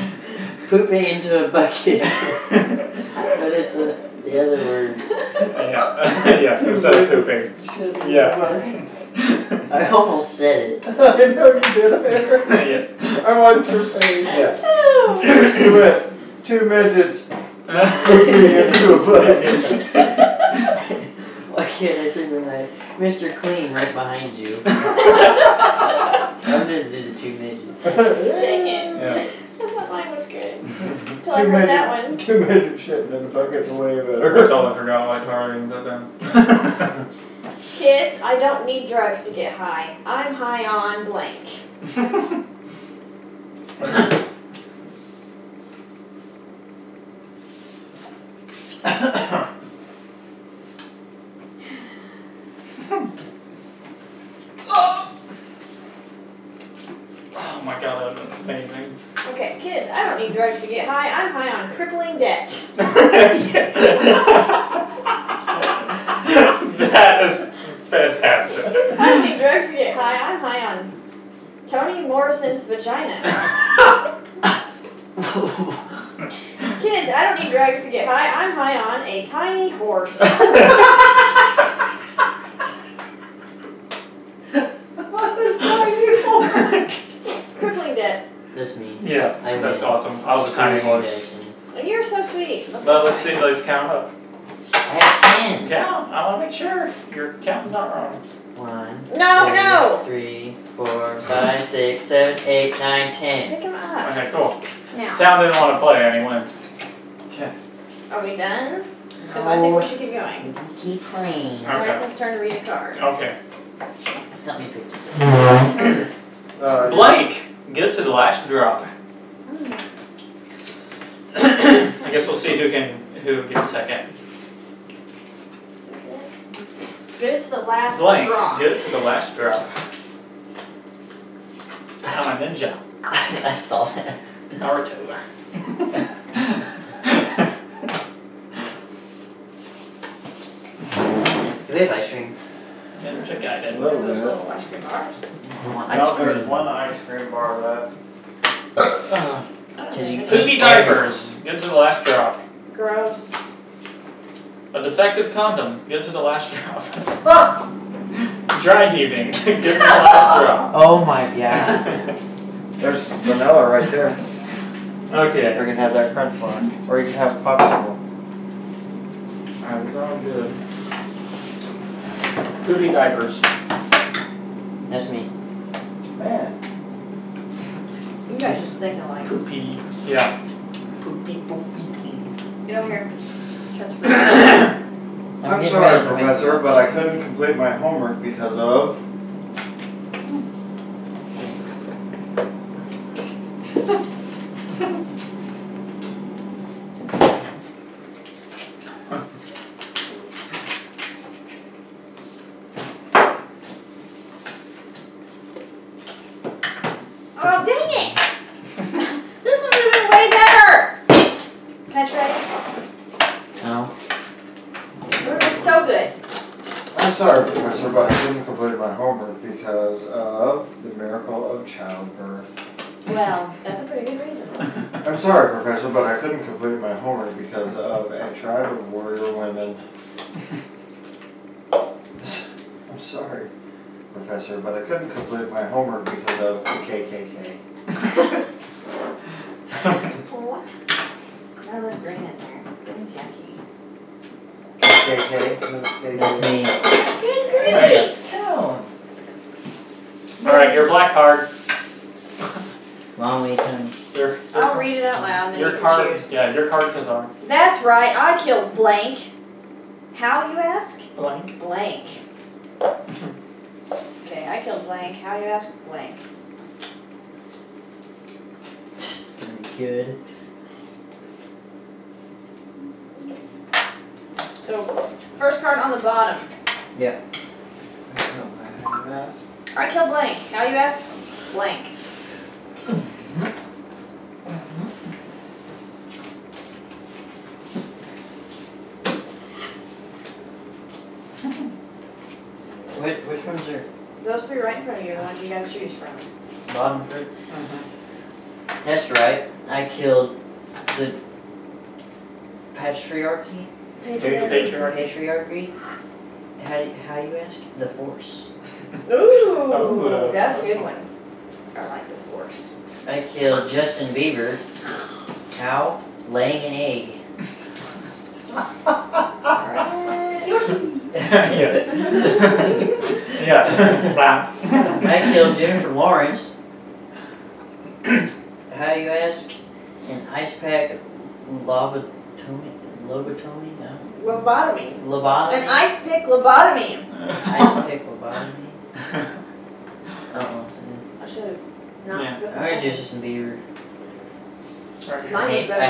pooping into a bucket. But it's the other word. Yeah. Yeah, instead of pooping. Yeah. I almost said it. I know you did. Yeah. I wanted your face. Yeah. You went, two midgets pooping into a bucket. Why can't I sleep at night? Mr. Clean right behind you. I'm going to do the two midgets. Dang it. Yeah. Mine was good. Until I heard that one. Two midgets shitting in the bucket's way better. That's all I forgot why Tara didn't put down. Kids, I don't need drugs to get high. I'm high on blank. Oh my god, that was amazing. Okay, kids, I don't need drugs to get high. I'm high on crippling debt. That is fantastic. I don't need drugs to get high. I'm high on Toni Morrison's vagina. Kids, I don't need drugs to get high. I'm high on a tiny horse. Crippling debt. That's me. Yeah, that's awesome. I was a tiny horse. You're so sweet. Let's see. Let's count up. I have 10. Count. I want to make sure your count's not wrong. 1, 2, 3, 4, 5, 6, 7, 8, 9, 10. Pick him up. Okay, cool. Now. Town didn't want to play, and he wins. Okay. Are we done? Because I think we should keep going. Keep playing. Okay. It's turn to read a card. Okay. Help me pick this up. Blake! Get to the last drop. I guess we'll see who gets second. Get to the last drop. Get to the last drop. I'm a ninja. I saw that. Naruto. Do they have ice cream? Yeah, there's a guy that loves those little ice cream bars. No, there's one ice cream bar left. Poopy diapers. Get to the last drop. Gross. A defective condom. Get to the last drop. Oh. Dry heaving. Get to the last drop. Oh my god. There's vanilla right there. Okay. We're gonna have that crunch one, or you can have a popsicle. Alright, it's all good. Poopy diapers. That's me. Man. You guys just think alike. Poopy. Yeah. Poopy, poopy. Get over here. I'm sorry, Professor, but I couldn't complete my homework because of... Oh, dang it! It's so good. I'm sorry, Professor, but I didn't complete my homework because of the miracle of childbirth. Well, that's a pretty good reason. I'm sorry, Professor, but I couldn't complete my homework because of a tribe of warrior women. I'm sorry, Professor, but I couldn't complete my homework because of the KKK. What? I look green in there. Green's yucky. KKK? That's me. Good grief! No. Alright, your black card. Long weekend. I'll read it out loud and then you can choose. Yeah, your card is on. That's right, I killed blank. How, you ask? Blank. Blank. Okay, I killed blank. How you ask blank? Good. So, first card on the bottom. Yeah. I killed blank. How you ask blank? Wait, which ones are? Those three right in front of you are the ones you gotta choose from. Bottom three? Mm-hmm. That's right. I killed the patriarchy. Patriarchy. How you ask? The force. Ooh, oh, that's a good one. I like the force. I killed Justin Bieber. How? Laying an egg. Yeah. Yeah. Wow. I killed Jennifer Lawrence. How do you ask? An ice pack lobotomy? No. Lobotomy. Lobotomy. An ice pick lobotomy. Ice pick lobotomy. I should have not. Yeah. I heard Justin Bieber. I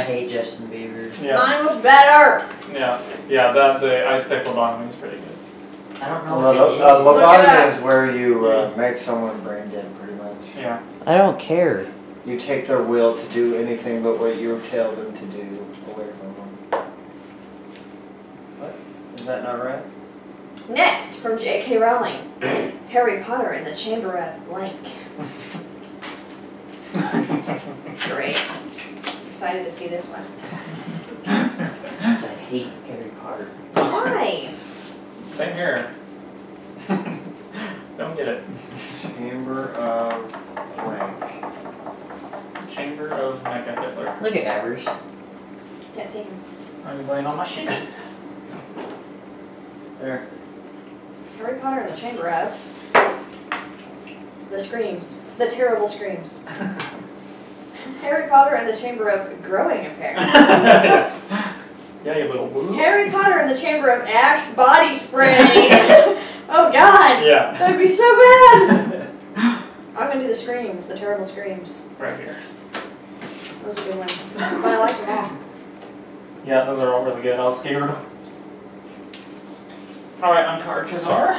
hate Justin Bieber. Yeah. Mine was better. Yeah, yeah. That the ice pick lobotomy is pretty good. I don't know. Lobotomy is where you make someone brain dead, pretty much. Yeah. I don't care. You take their will to do anything but what you tell them to do away from them. What? Is that not right? Next from J.K. Rowling, Harry Potter and the Chamber of Blank. Great. Excited to see this one. Since I hate Harry Potter. Why? Same here. Don't get it. Chamber of blank. Chamber of Mega Hitler. Look at Ivers. Can't see him. I was laying on my shit. There. Harry Potter and the Chamber of the Screams. The terrible screams. Harry Potter and the Chamber of Growing a Pair. Yeah, you little woo. Harry Potter and the Chamber of Axe Body Spray. Oh, God. Yeah. That'd be so bad. I'm going to do the screams, the terrible screams. Right here. That was a good one. But I liked them all. Yeah, those are all really good. I was scared. All right, I'm Card Kazar.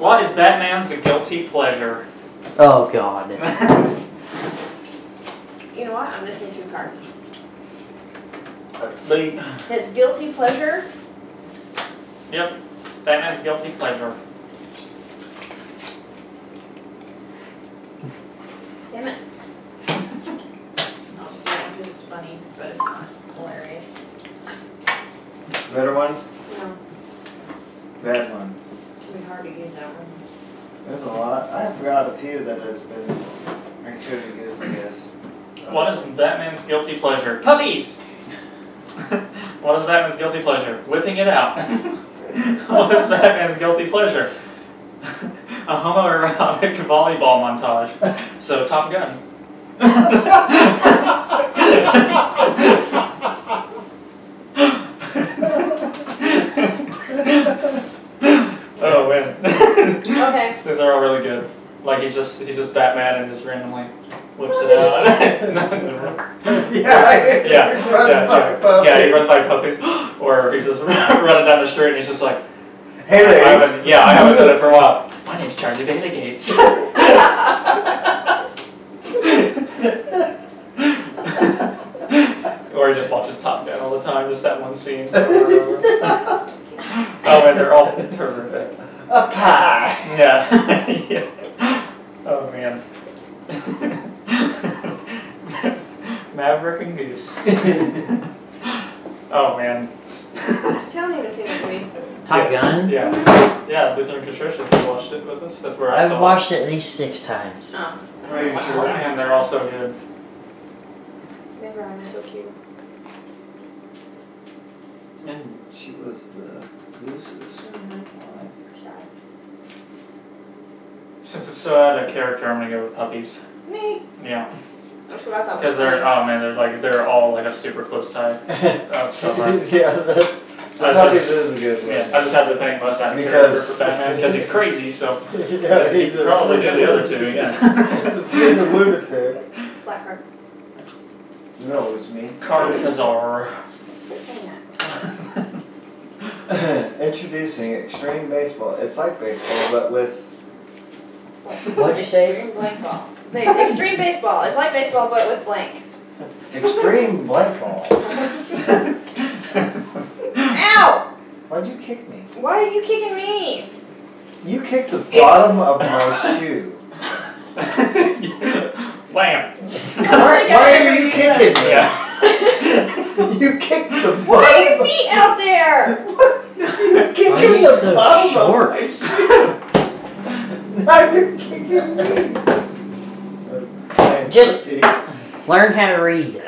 What is Batman's guilty pleasure? Oh, God. You know what? I'm missing two cards. His guilty pleasure? Yep. Batman's guilty pleasure. Damn it. I'll just do it because it's funny, but it's not hilarious. Better one? No. Bad one. It's going to be hard to use that one. There's a lot. I forgot a few that has been included as a guess. What is Batman's guilty pleasure? Puppies! What is Batman's guilty pleasure? Whipping it out. What is Batman's guilty pleasure? A homoerotic volleyball montage. So, Top Gun. Oh, man. Okay. These are all really good. Like, he's just Batman and just randomly whips it out. Yeah, he runs like puppies. Or he's just running down the street and he's just like, hey, ladies. Yeah, I haven't done it for a while. My name's Charlie Bailey Gates. or just watches Top Gun all the time, just that one scene over and over. Oh, and they're all terrific. A pie! Yeah. Yeah. Oh, man. Maverick and Goose. Oh, man. I was telling you to see that movie. Top Gun? Yeah. Yeah, Luther and Patricia watched it with us. That's where I saw it. I've watched it at least 6 times. Oh. Are you sure? And they're all so good. Never mind, so cute. And she was the Goose's. Since it's so out of character, I'm gonna go with puppies. Me? Yeah. That's what I thought. Because they're, oh man, they're all like a super close tie. So much. Yeah. Puppies is a good one. Yeah, I just had to thank West African for Batman because he's crazy, so yeah, he's probably do the other two. Yeah. He's a lunatic. Blacker. No, it was me. Carvacazar. Introducing extreme baseball. It's like baseball, but with. What'd you say? Extreme blank ball. Extreme baseball. It's like baseball, but with blank. Extreme blank ball. Ow! Why'd you kick me? Why are you kicking me? You kicked the bottom of my shoe. Blam. Why are you kicking me? Yeah. You kicked the bottom. Why are your feet out there? You kicking the so bottom short? Of my shoe. Now you're kicking me. Just learn how to read.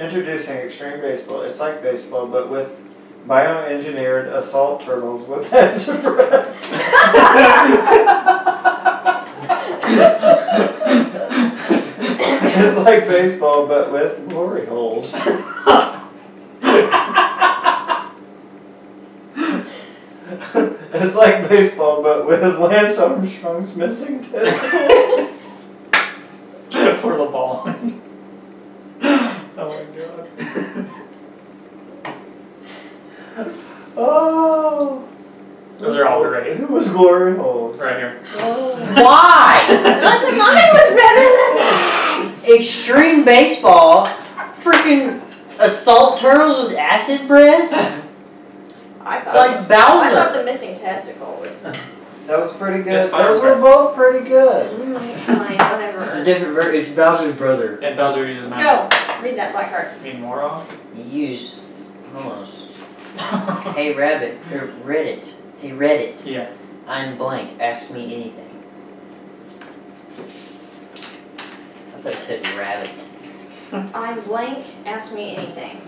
Introducing extreme baseball. It's like baseball, but with bioengineered assault turtles with heads of breath. It's like baseball, but with glory holes. It's like baseball, but with Lance Armstrong's missing testicle. For the ball. Oh my god. Oh. Those are all great. Who was glory holes? Right here. Oh. Why? Because mine was better than that. Extreme baseball, freaking assault turtles with acid breath. It's like Bowser. I thought the missing testicle was... That was pretty good. Those were both pretty good. Fine, whatever. It's a different version. It's Bowser's brother. And Bowser uses mine. Let's go. Read that, Blackheart. You mean moron? You use... Almost. Hey, Rabbit. Or Reddit. Hey, Reddit. Yeah. I'm blank. Ask me anything. I thought it said Rabbit. I'm blank. Ask me anything.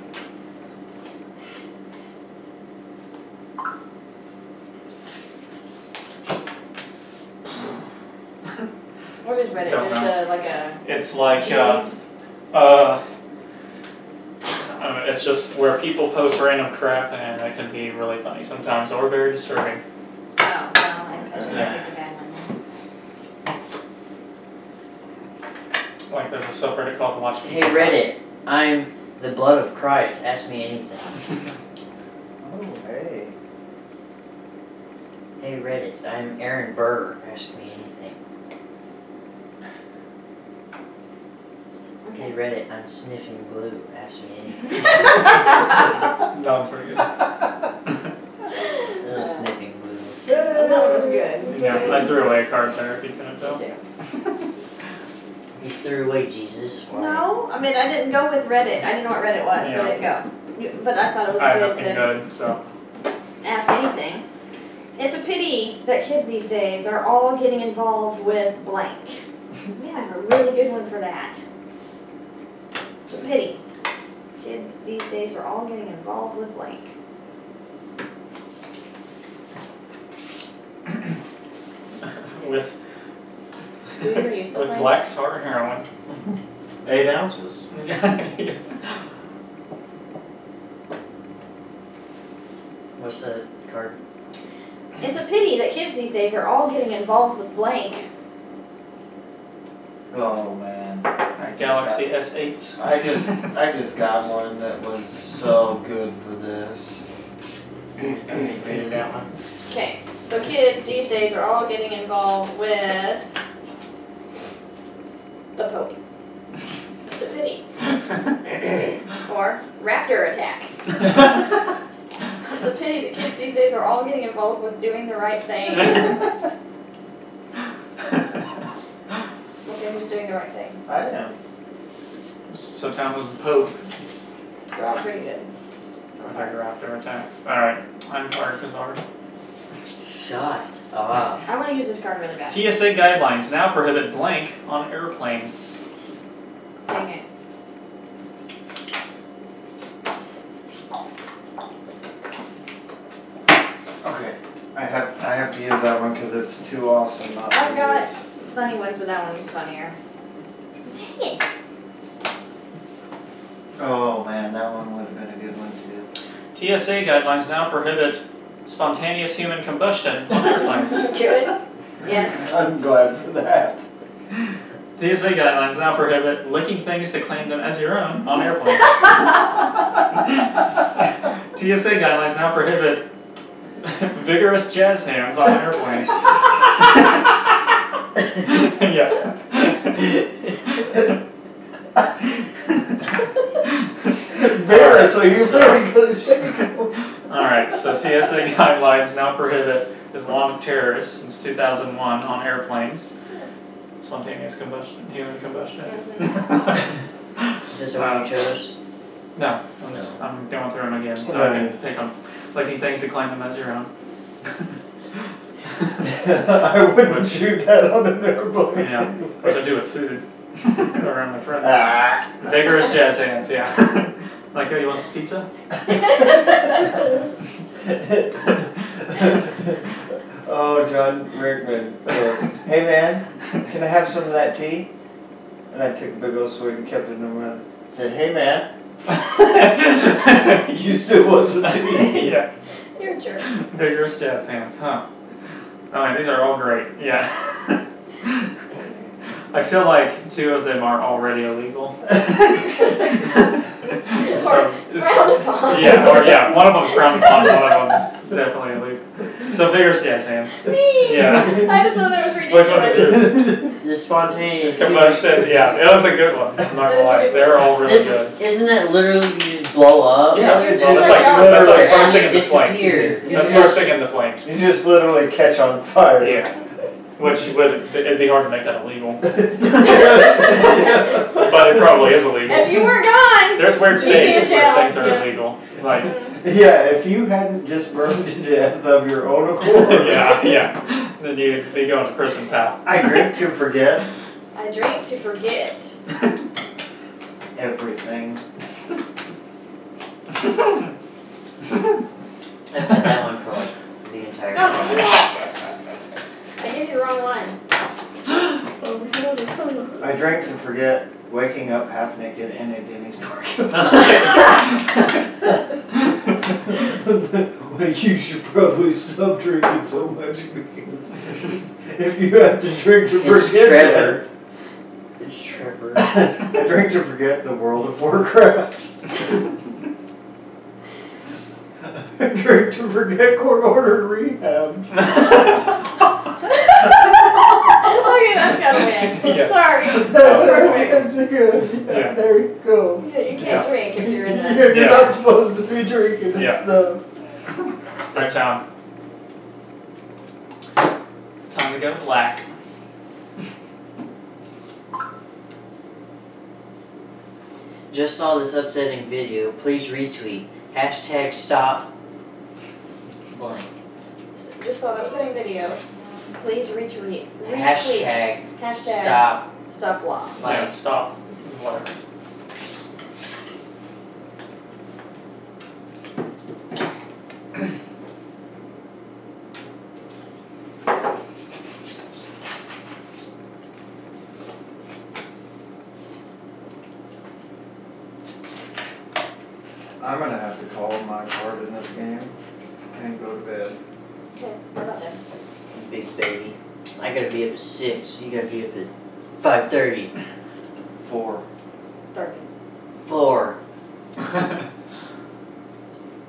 What is Reddit? Just like a. It's like I don't know, it's just where people post random crap, and it can be really funny sometimes, or very disturbing. Oh well, I think a bad one. Like there's a subreddit called "Watch People." Hey Reddit, I'm the blood of Christ. Ask me anything. Oh hey. Hey Reddit, I'm Aaron Burr. Ask me anything. Hey Reddit, I'm sniffing glue. Ask me anything. That one's pretty good. Little sniffing glue. That one's good. Yeah, I threw away a card there if you couldn't tell. Me too. You threw away Jesus. Why? No, I mean I didn't go with Reddit. I didn't know what Reddit was, yeah. So I didn't go. But I thought it was good to good, so. Ask anything. It's a pity that kids these days are all getting involved with blank. We have a really good one for that. It's a pity. Kids these days are all getting involved with blank. with black tar and heroin. 8 ounces. Yeah. What's the card? It's a pity that kids these days are all getting involved with blank. Oh man. Galaxy S8s. I just got one that was so good for this. Read that one. Okay, so kids these days are all getting involved with the Pope. It's a pity. Or raptor attacks. It's a pity that kids these days are all getting involved with doing the right thing. Okay, who's doing the right thing? I don't know. Sometime was the Pope. They're all pretty good. Like raptor attacks. Alright, I'm Clark Kazar. Shut up. I want to use this card really bad. TSA guidelines now prohibit blank on airplanes. Dang it. Okay, I have to use that one because it's too awesome. Not I've got funny ones, but that one was funnier. Dang it! Oh man, that one would have been a good one too. TSA guidelines now prohibit spontaneous human combustion on airplanes. Good. Yes. I'm glad for that. TSA guidelines now prohibit licking things to claim them as your own on airplanes. TSA guidelines now prohibit vigorous jazz hands on airplanes. Yeah. Vigorous, so you're very good at shaking. Alright, so TSA guidelines now prohibit Islamic terrorists since 2001 on airplanes. Spontaneous combustion, human combustion. Is this what you chose? No, I'm going through them again, so I can pick them. Liking things to claim them as your own. I wouldn't shoot that on an airplane. Yeah, what I do with food around my friends. Vigorous jazz hands, yeah. Like, oh, you want this pizza? Oh, John Rickman goes, hey man, can I have some of that tea? And I took a big old swig and kept it in my mouth. Said, hey man. You still want some tea? Yeah. You're a jerk. Vigorous jazz hands, huh? Oh man, these are all great. Yeah. I feel like two of them are already illegal. Or one of them's frowned upon, one of them's definitely illegal. So vigorous jazz hands. Me. Yeah. I just thought that was ridiculous. Which one is yours? The spontaneous. Combustion. Yeah, it was a good one. I'm not gonna lie, they're all really good. Isn't it literally you just blow up? Yeah, that's like bursting in the flames. That's bursting in the flames. You just literally catch on fire. Yeah. Which it'd be hard to make that illegal. But it probably is illegal. If you were gone! There's weird states where things are illegal. Like, yeah, if you hadn't just burned to death of your own accord. yeah. Then you'd be going to prison, pal. I drink to forget. I drink to forget. Everything. I've had that one for like the entire time. I gave you the wrong one. I drank to forget waking up half naked in a Denny's parking lot. Well, you should probably stop drinking so much because if you have to drink to forget. It's Trevor. It's Trevor. I drank to forget the World of Warcraft. I drank to forget court-ordered rehab. Okay, that's gotta win. Yeah. Sorry. That's perfect. Yeah. There you go. Yeah, you can't drink if you're in that. You're not supposed to be drinking and stuff. Right, Tom. Time to go black. Just saw this upsetting video. Please retweet. Hashtag stop blank. Just saw that upsetting video. Please retweet. Hashtag stop. Stop block. Yeah, stop. Whatever. I'm going to have to call my card in this game and go to bed. Okay, what about that? Big baby. I gotta be up at 6. You gotta be up at 5:30. 4:30. 4.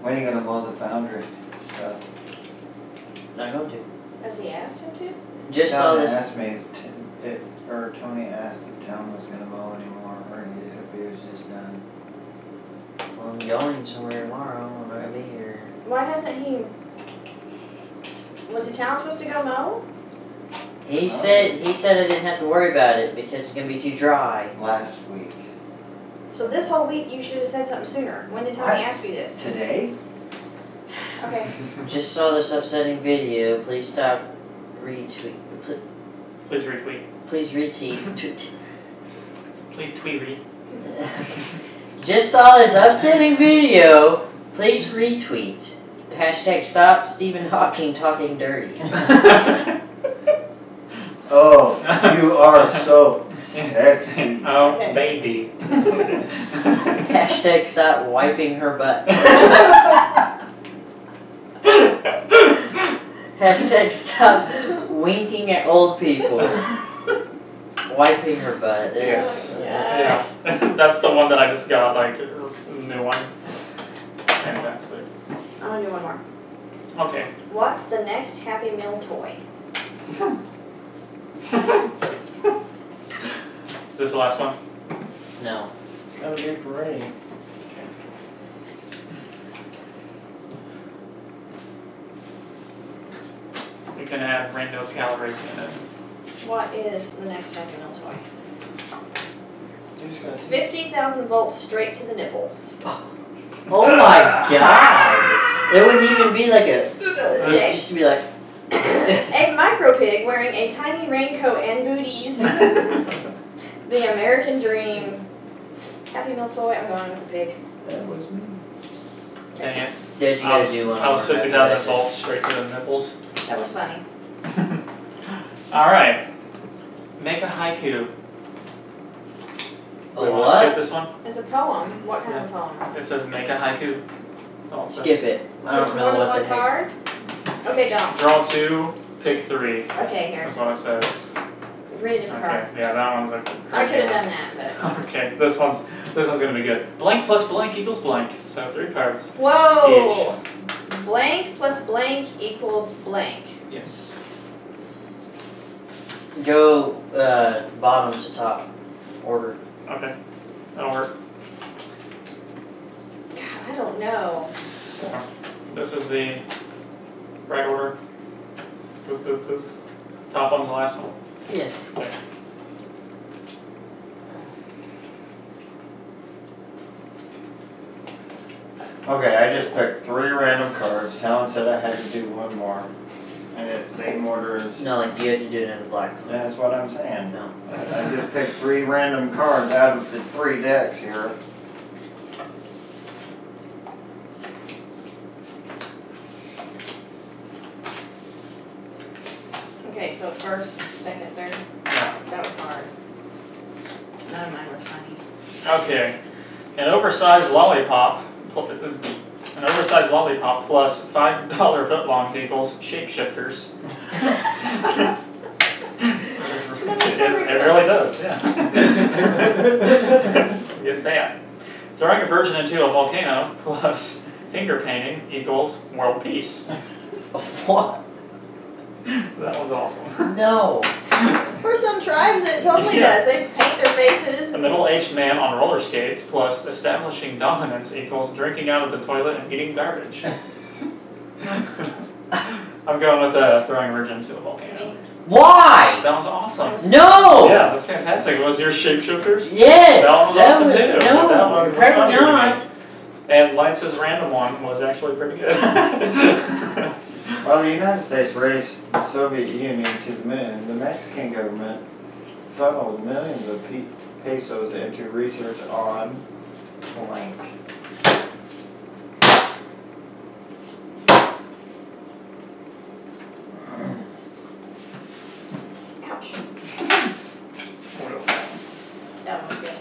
When are you gonna mow the foundry stuff? Not going to. Has he asked him to? Just saw this. Asked me if Tony asked if Tom was gonna mow anymore, or if he was just done. Well, I'm going somewhere tomorrow. I'm not going to be here. Why hasn't he... Was the town supposed to go mow? He said I didn't have to worry about it because it's going to be too dry. Last week. So this whole week you should have said something sooner. When did Tommy ask you this? Today. Okay. Just saw this upsetting video. Please stop retweet. Please retweet. Please retweet. Please tweet. Just saw this upsetting video. Please retweet. Hashtag stop Stephen Hawking talking dirty. Oh, you are so sexy. Oh, baby. Hashtag stop wiping her butt. Hashtag stop winking at old people. Wiping her butt. Yes. Yeah. Yeah. That's the one that I just got, like, a new one. Fantastic. I'm going to do one more. Okay. What's the next Happy Meal toy? Is this the last one? No. It's gotta be for rain. Okay. We can add random calories in it. What is the next Happy Meal toy? 50,000 volts straight to the nipples. Oh my god! It wouldn't even be like a... It used to be like... A micro pig wearing a tiny raincoat and booties. The American dream. Happy Meal toy. I'm going with the pig. That was me. Dang it. Did you guys do one? I was 50,000 volts straight to the nipples. That was funny. Alright. Make a haiku. A what? Want to skip this one? It's a poem. What kind of poem? It says make a haiku. That's all it says. Skip it. I don't know what the card. Okay, Dom. Draw two, pick three. Okay, here. That's what it says. Read a different card. Okay, yeah, that one's a... I should have done that, but... Okay, this one's going to be good. Blank plus blank equals blank. So 3 cards. Whoa! Each. Blank plus blank equals blank. Yes. Go bottom to top order. Okay, that'll work. God, I don't know. Yeah. This is the... right order. Boop, boop, boop. Top one's the last one. Yes. Okay. Okay, I just picked 3 random cards. Helen said I had to do one more. And it's the same order as... No, like you had to do it in the black card. That's what I'm saying. No. I just picked 3 random cards out of the 3 decks here. Okay, so first, second, third. Yeah. That was hard. None of mine were funny. Okay. An oversized lollipop. An oversized lollipop plus $5 footlongs equals shapeshifters. it really does, yeah. Get that. Throwing a virgin into a volcano plus finger painting equals world peace. What? That was awesome. No. For some tribes, it totally does. They paint their faces. A middle-aged man on roller skates plus establishing dominance equals drinking out of the toilet and eating garbage. I'm going with throwing a virgin to a volcano. Why? That was awesome. No! Yeah, that's fantastic. Was your shapeshifters? Yes! That one was awesome too. No, that one was apparently not. And Lights' random one was actually pretty good. Well, the United States raced the Soviet Union to the moon. The Mexican government funneled millions of pesos into research on blank. Ouch. That was good.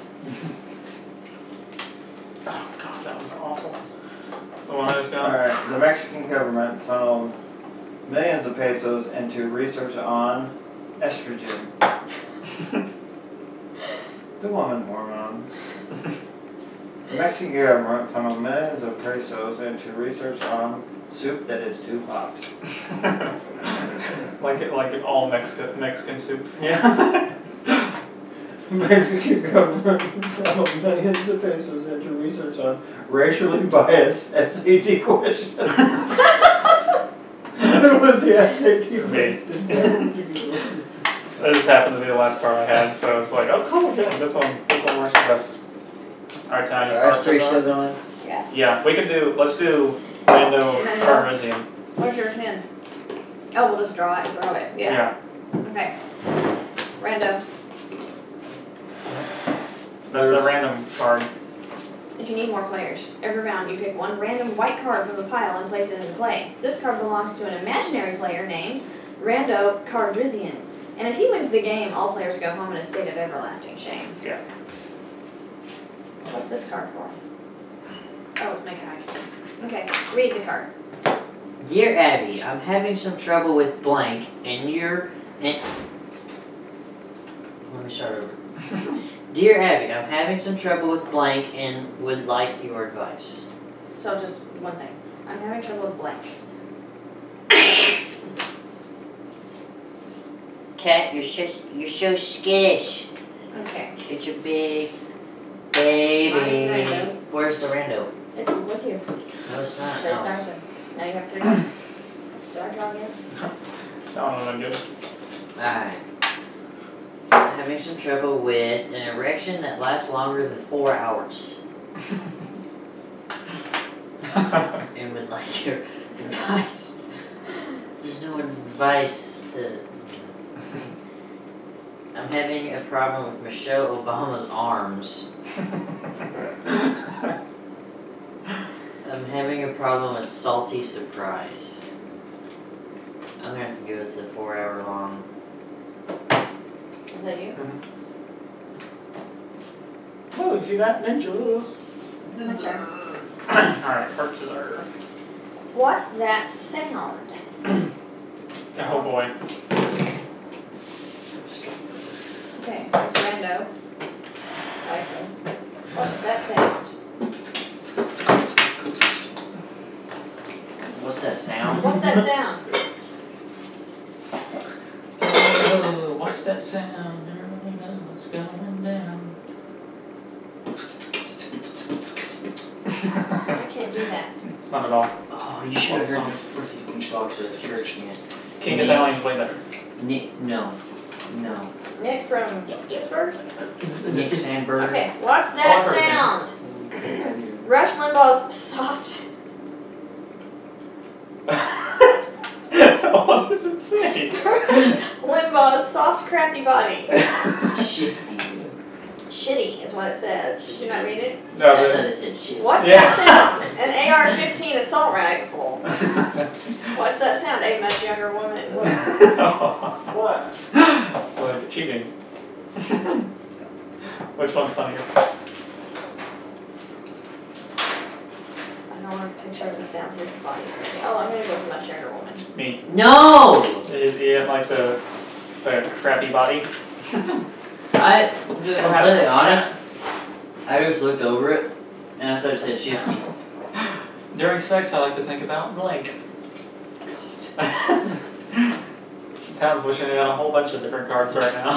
Oh, God, that was awful. The one I just got? Alright, the Mexican government funneled millions of pesos into research on estrogen. The woman hormone. The Mexican government funneled millions of pesos into research on soup that is too hot. Like an all Mexican soup. Yeah. Mexican government throw millions of pesos into research on racially biased SAT questions. It was the SAT question. That just happened to be the last card I had, so I was like, oh, cool, yeah, this one works the best. Alright, Tiny. Are our three still going? Yeah. Yeah, we can do, let's do Lando Carnesian. Where's your hand? Oh, we'll just draw it and throw it. Yeah. Yeah. Okay. Rando. That's the random card. If you need more players, every round you pick one random white card from the pile and place it into play. This card belongs to an imaginary player named Rando Cardrizian. And if he wins the game, all players go home in a state of everlasting shame. Yeah. What's this card for? Oh, it's my card. Okay, read the card. Dear Abby, I'm having some trouble with blank, and you're... Let me start over. Dear Abby, I'm having some trouble with blank and would like your advice. So just one thing. I'm having trouble with blank. Cat, you're so skittish. Okay. It's a big baby. Where's the rando? It's with you. No, it's not. There's Dyson. Now you have three. Did I draw again? No, I'm good. Alright. I'm having some trouble with an erection that lasts longer than 4 hours. And would like your advice. There's no advice to... I'm having a problem with Michelle Obama's arms. I'm having a problem with salty surprise. I'm gonna have to go with the 4 hour long. Is that you? Mm-hmm. Oh, you see that? Ninja. Ninja. Alright, purchase order. What's that sound? Oh boy. Okay, there's Rando. Dyson. What does that sound? What's that sound? What's that sound? Oh, what's that sound? Everybody knows what's going down. I can't do that. Not at all. Oh, you should have heard this first Beach Dogs at the church. King of the Lions way better. No. No. Nick from Pittsburgh? Nick Sandberg. Okay, what's that sound? Rush Limbaugh's soft. What does it say? Rush Limbaugh's soft, crappy body. Shitty. Shitty is what it says. Should I read it? No, I thought it said shit. What's that sound? An AR-15 assault rifle. What's that sound? A much younger woman. What? Well, cheating. Which one's funnier? I don't want to picture the sounds his body's making. Oh, I'm going to go with a much younger woman. Me. No! You like the crappy body? To be completely honest, I just looked over it, and I thought it said shifty. During sex, I like to think about blank. God. Town's wishing it on a whole bunch of different cards right now.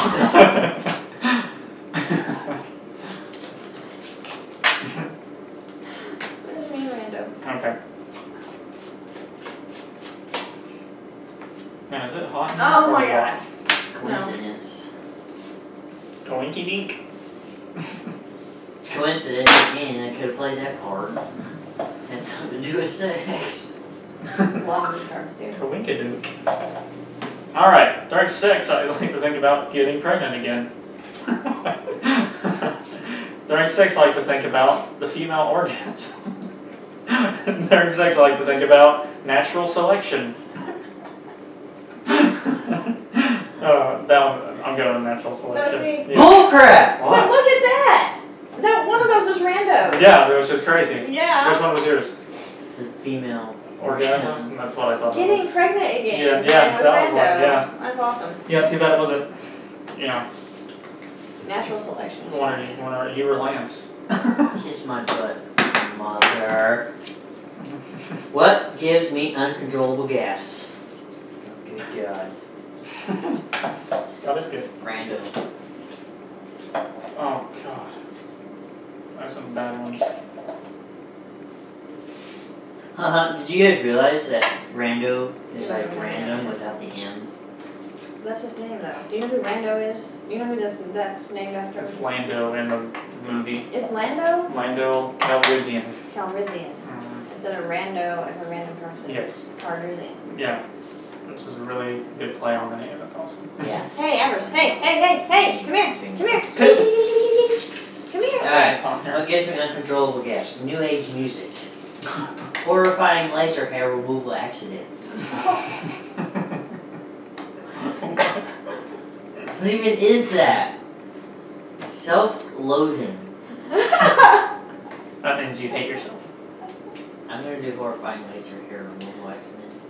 Where's me random? Okay. Man, is it hot? Oh my god. Coincidence. No. Coinky dink. It's coincidence again, I could have played that card. It had something to do with sex. A lot of these cards do. Coinky dink. Alright, during sex, I like to think about getting pregnant again. During sex, I like to think about the female organs. During sex, I like to think about natural selection. That one. I'm going with natural selection. That was me. Yeah. Bullcrap! Wow. But look at that! That one of those was random. Yeah, it was just crazy. Yeah. Which one was yours? The female orgasm. Yeah. That's what I thought. Getting pregnant again. Yeah, yeah, that was one. Yeah. That's awesome. Yeah, too bad it wasn't. You know. Natural selection. One or you were Lance. Kiss my butt, mother. What gives me uncontrollable gas? Good God. Oh, that's good. Random. Oh, God. I have some bad ones. Did you guys realize that rando is like random without the M? That's his name, though. Do you know who Rando is? Do you know who that's named after? It's Lando in the movie. Is Lando? Lando Calrissian. Calrissian. Mm-hmm. Instead of Rando as a random person. Yes. Calrissian. Yeah. Which is a really good play on the name. That's awesome. Yeah. Hey, Evers. Hey. Come here. Come here. All right. What gives me uncontrollable gas? New age music. Horrifying laser hair removal accidents. What even is that? Self-loathing. That means you hate yourself. I'm gonna do horrifying laser hair removal accidents.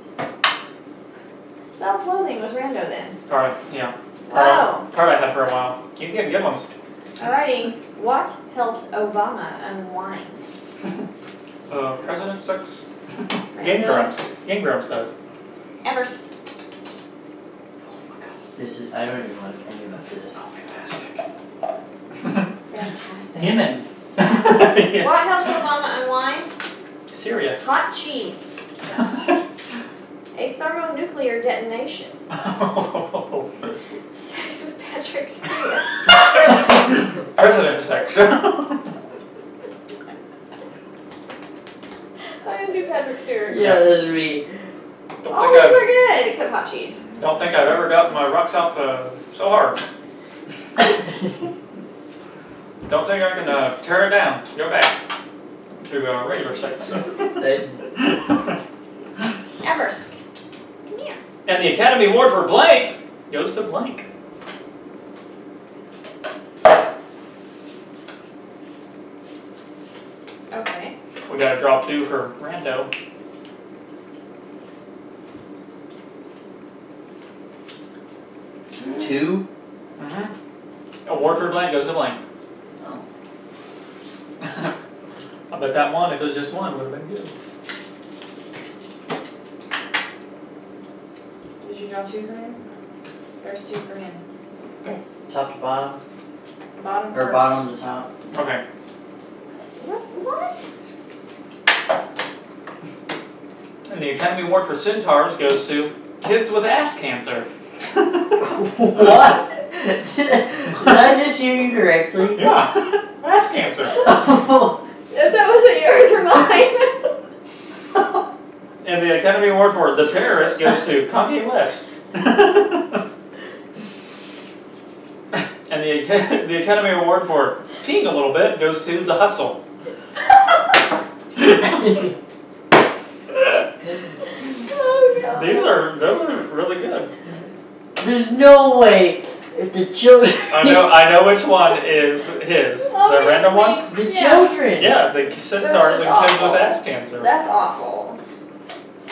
Self-loathing was rando then. Alright, yeah. Wow. Card I've had for a while. He's getting good ones. Alrighty. What helps Obama unwind? President sucks. Game Grumps does. Evers. This is, I don't even want to think about this. Oh, fantastic. Yemen. Yeah. What helps Obama unwind? Syria. Hot cheese. A thermonuclear detonation. Oh. Sex with Patrick Stewart. President sex. I didn't do Patrick Stewart. Yeah, this is me. All these are good, except hot cheese. Don't think I've ever gotten my rocks off so hard. Don't think I can tear it down. Go back to regular sex. Evers, come here. And the Academy Award for blank goes to blank. Okay. We got to drop two for rando. Two? Mm-hmm. Award for blank goes to blank. Oh. I bet that one, if it was just one, would have been good. Did you draw two for him? There's two for him. Okay. Top to bottom? Bottom first. Or bottom to top. Okay. What? And the Academy Award for Centaurs goes to kids with ass cancer. What? Did I just hear you correctly? Yeah. Ass cancer. Oh. If that wasn't yours or mine. And the Academy Award for The Terrorist goes to Kanye West. And the Academy Award for Peeing a Little Bit goes to The Hustle. Oh, God. Those are really good. There's no way the children. I know which one is his. The random one? The children. Yeah, the centaurs and kids with ass cancer. That's awful.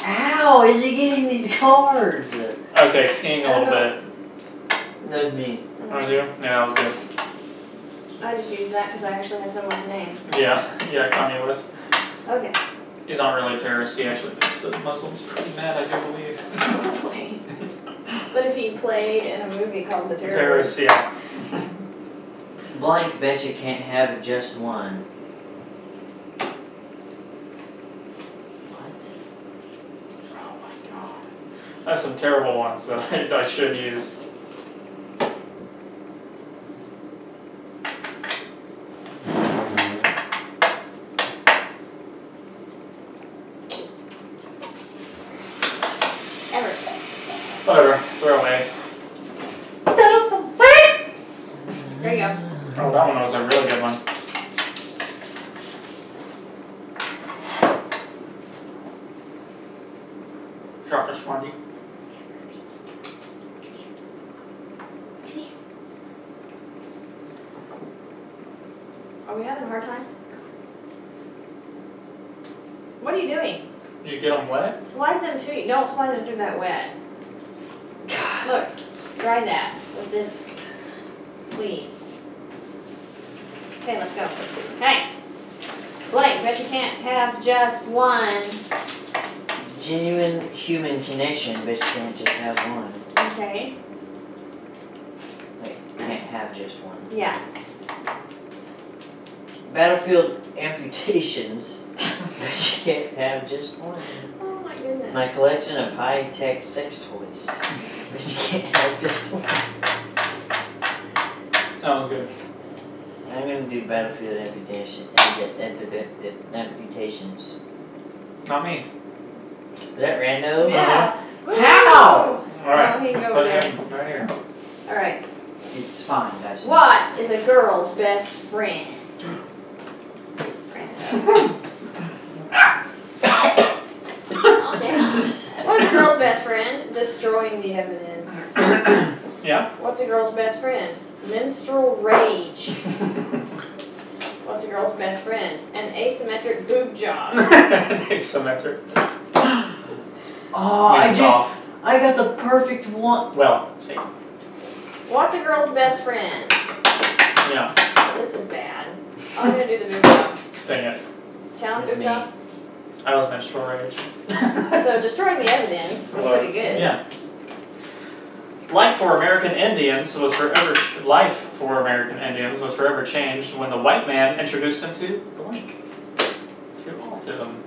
Ow, is he getting these cards? Okay, peeing a little bit. That was me. That was you? Yeah, that was good. I just used that because I actually had someone's name. Yeah, Kanye West. Okay. He's not really a terrorist, he actually makes the Muslims pretty mad, I do believe. Probably. But if he played in a movie called The Terrorist. Yeah. Blank betcha can't have just one. What? Oh my God. That's some terrible ones that I should use. Don't slide them through that wet. God. Look, dry that with this, please. Okay, let's go. Hey, Blake, bet you can't have just one. Genuine human connection, but you can't just have one. Okay. Wait, can't have just one. Yeah. Battlefield amputations, but you can't have just one. Oh my goodness. My collection of high-tech sex toys, but you can't have just one. That was good. I'm gonna do battlefield amputation. Amputations. Not me. Is that random? Yeah. How? All right. Well, let's put it right here. All right. It's fine, guys. What is a girl's best friend? Oh, damn. What's a girl's best friend? Destroying the evidence. Yeah. What's a girl's best friend? Menstrual rage. What's a girl's best friend? An asymmetric boob job. An asymmetric. Oh, I got the perfect one. Well, see. What's a girl's best friend? Yeah. Oh, this is bad. I'm gonna do the boob job. Dang it. Count boob job? I was menstrual rage. So destroying the evidence was pretty good. Yeah. Life for American Indians was forever changed when the white man introduced them to blank. To autism.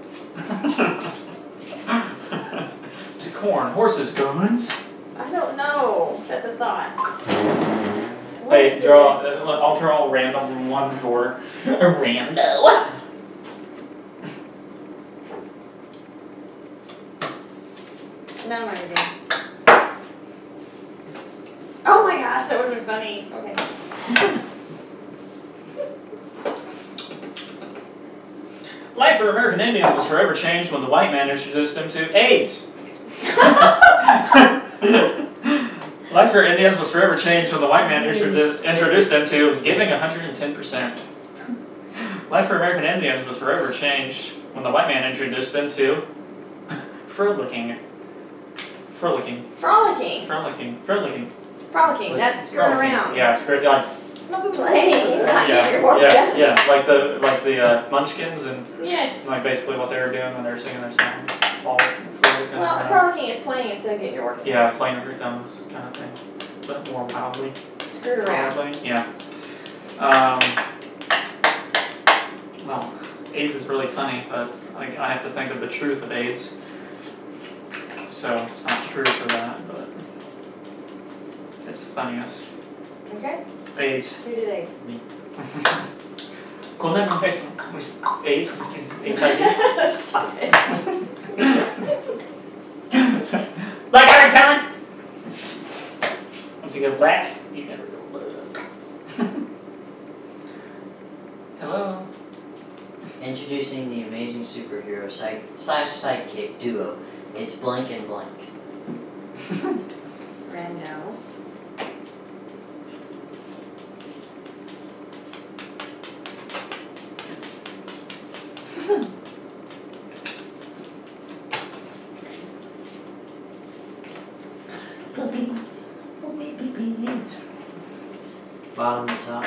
To corn, horses, guns. I don't know. That's a thought. Wait, draw. I'll draw a random one for a rando. No, I'm not gonna do it. Oh my gosh, that would have been funny. Okay. Life for American Indians was forever changed when the white man introduced them to AIDS. Life for Indians was forever changed when the white man introduced them to giving 110%. Life for American Indians was forever changed when the white man introduced them to frolicking. Frolicking. Frolicking. Frolicking. Frolicking. Frolicking, that's screwing around. Yeah, screwing like. Not playing, not getting your work done. Yeah, like the Munchkins and. Yes. Like basically what they were doing when they were singing their song. Frolicking. Well, frolicking is playing instead of getting your work done. Yeah, playing with your thumbs kind of thing, but more loudly. Screwed around. Probably. Yeah. Well, AIDS is really funny, but like I have to think of the truth of AIDS. So it's not true for that, but. It's funniest. Okay. AIDS. Who did AIDS? Me. AIDS. HIV. Stop it. Black iron talent. Once you go black, you never go blue. Hello. Introducing the amazing superhero sidekick duo. It's blank and blank. Rando. Bottom to top.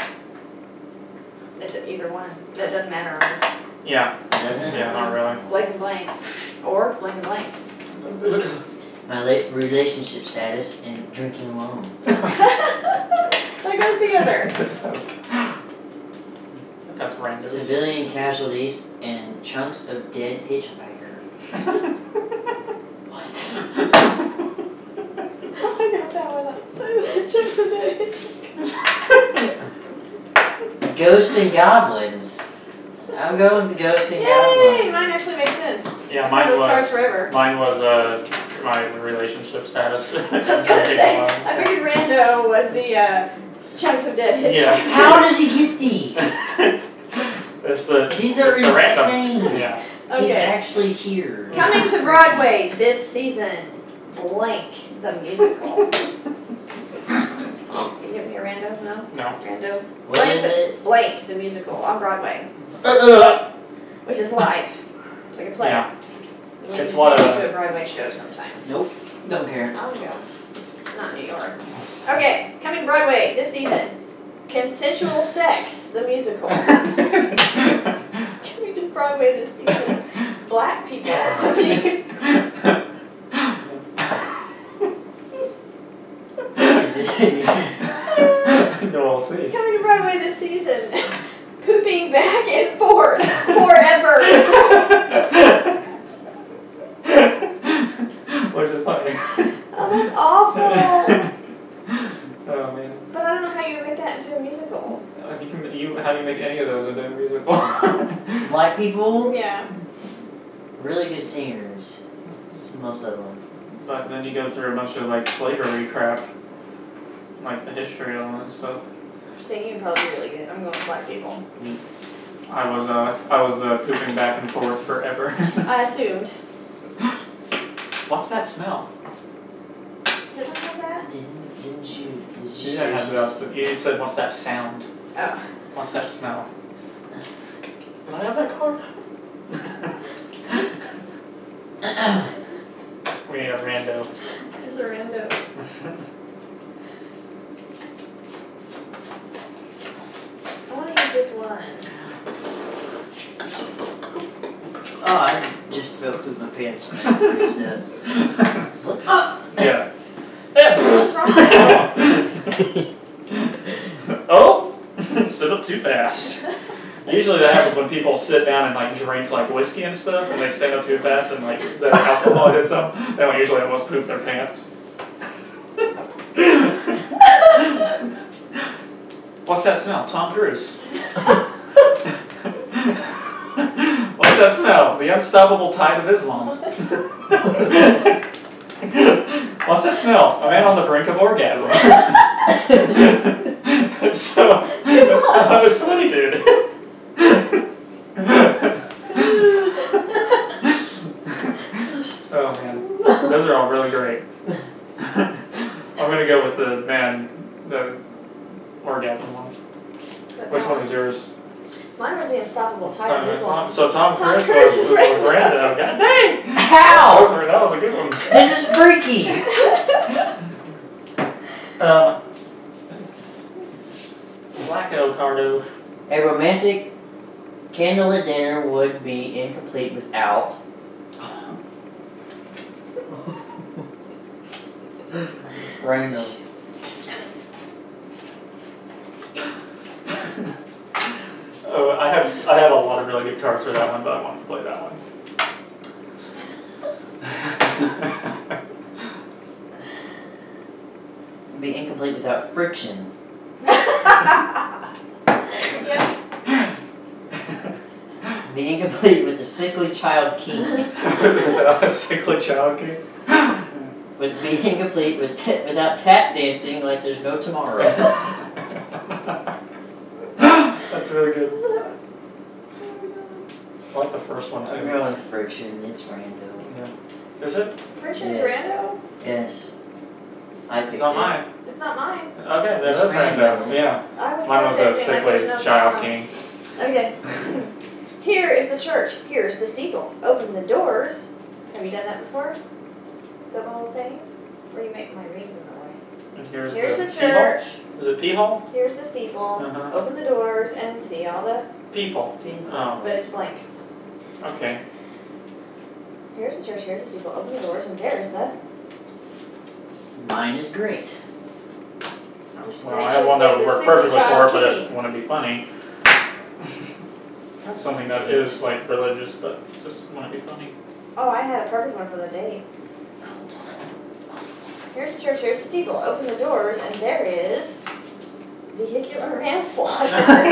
Either one. That doesn't matter on this. Yeah. It doesn't? Yeah, not really. Blank and blank. Or blank and blank. My relationship status and drinking alone. That goes together. That's random. Civilian casualties and chunks of dead hitchhiker. Ghosts and goblins. I'm going with the ghosts and goblins. Yay! Mine actually makes sense. Yeah, mine was. Forever. Mine was my relationship status. I was gonna say. I figured rando was the chunks of dead history. Yeah. How does he get these? These are insane. Yeah. Okay. He's actually here. Coming to Broadway this season. Blank the musical. Rando? No? No. Rando? What is it? Blake, the musical, on Broadway. Which is live. It's like a play. Yeah. It's one of to a Broadway show sometime. Nope. Don't care. I'll go. It's not New York. Okay, coming Broadway this season. Consensual Sex, the musical. Coming to Broadway this season. Black people. Is this we'll see. Coming to Broadway this season. Pooping back and forth forever. Which is funny. Oh, that's awful. Oh, man. But I don't know how you make that into a musical. How do you make any of those into a musical? Black people? Yeah. Really good singers. Most of them. But then you go through a bunch of, like, slavery crap. Like, the history and all that stuff. Singing probably really good. I'm going with black people. I was the pooping back and forth forever. I assumed. What's that smell? Did I have that? Didn't you? You said, what's that sound? Oh. What's that smell? Can I have that card? We need a rando. There's a rando. I want to use this one. Oh, I just fell through my pants. Yeah. What's wrong with you? Oh, stood up too fast. Usually that happens when people sit down and like drink like whiskey and stuff, and they stand up too fast and like the alcohol hits them. They will usually almost poop their pants. What's that smell? Tom Cruise. What's that smell? The unstoppable tide of Islam. What's that smell? A man on the brink of orgasm. So, I was sweaty, dude. Oh, man. Those are all really great. I'm going to go with the man, the orgasm one. Which one was yours? Mine was the unstoppable tide of Islam. So Tom Cruise was random. God dang! How? That was a good one. This is freaky. Blacko Cardo. A romantic candlelit dinner would be incomplete without. Random. Oh, I have a lot of really good cards for that one, but I wanted to play that one. It'd be incomplete without friction. Yeah. It'd be incomplete with a sickly child king. Without a sickly child king. Would be incomplete with without tap dancing like there's no tomorrow. That's really good. I like the first one too. I'm going with friction. It's rando. Yeah. Is it? Friction's rando? Yes. It's not mine. It's not mine. Okay, that is rando. Yeah. Mine was a sickly child king. Okay. Here is the church. Here is the steeple. Open the doors. Have you done that before? The whole thing? Where you make my rings in the way. And here's the church. Is it Peephole? Here's the steeple. Uh-huh. Open the doors and see all the people. Oh. But it's blank. Okay. Here's the church, here's the steeple. Open the doors and there's the... Mine is great. Well, I had one that would work perfectly for it, but it wouldn't be funny. Something that is, like, religious, but just wouldn't be funny. Oh, I had a perfect one for the day. Here's the church, here's the steeple. Open the doors, and there is vehicular manslaughter.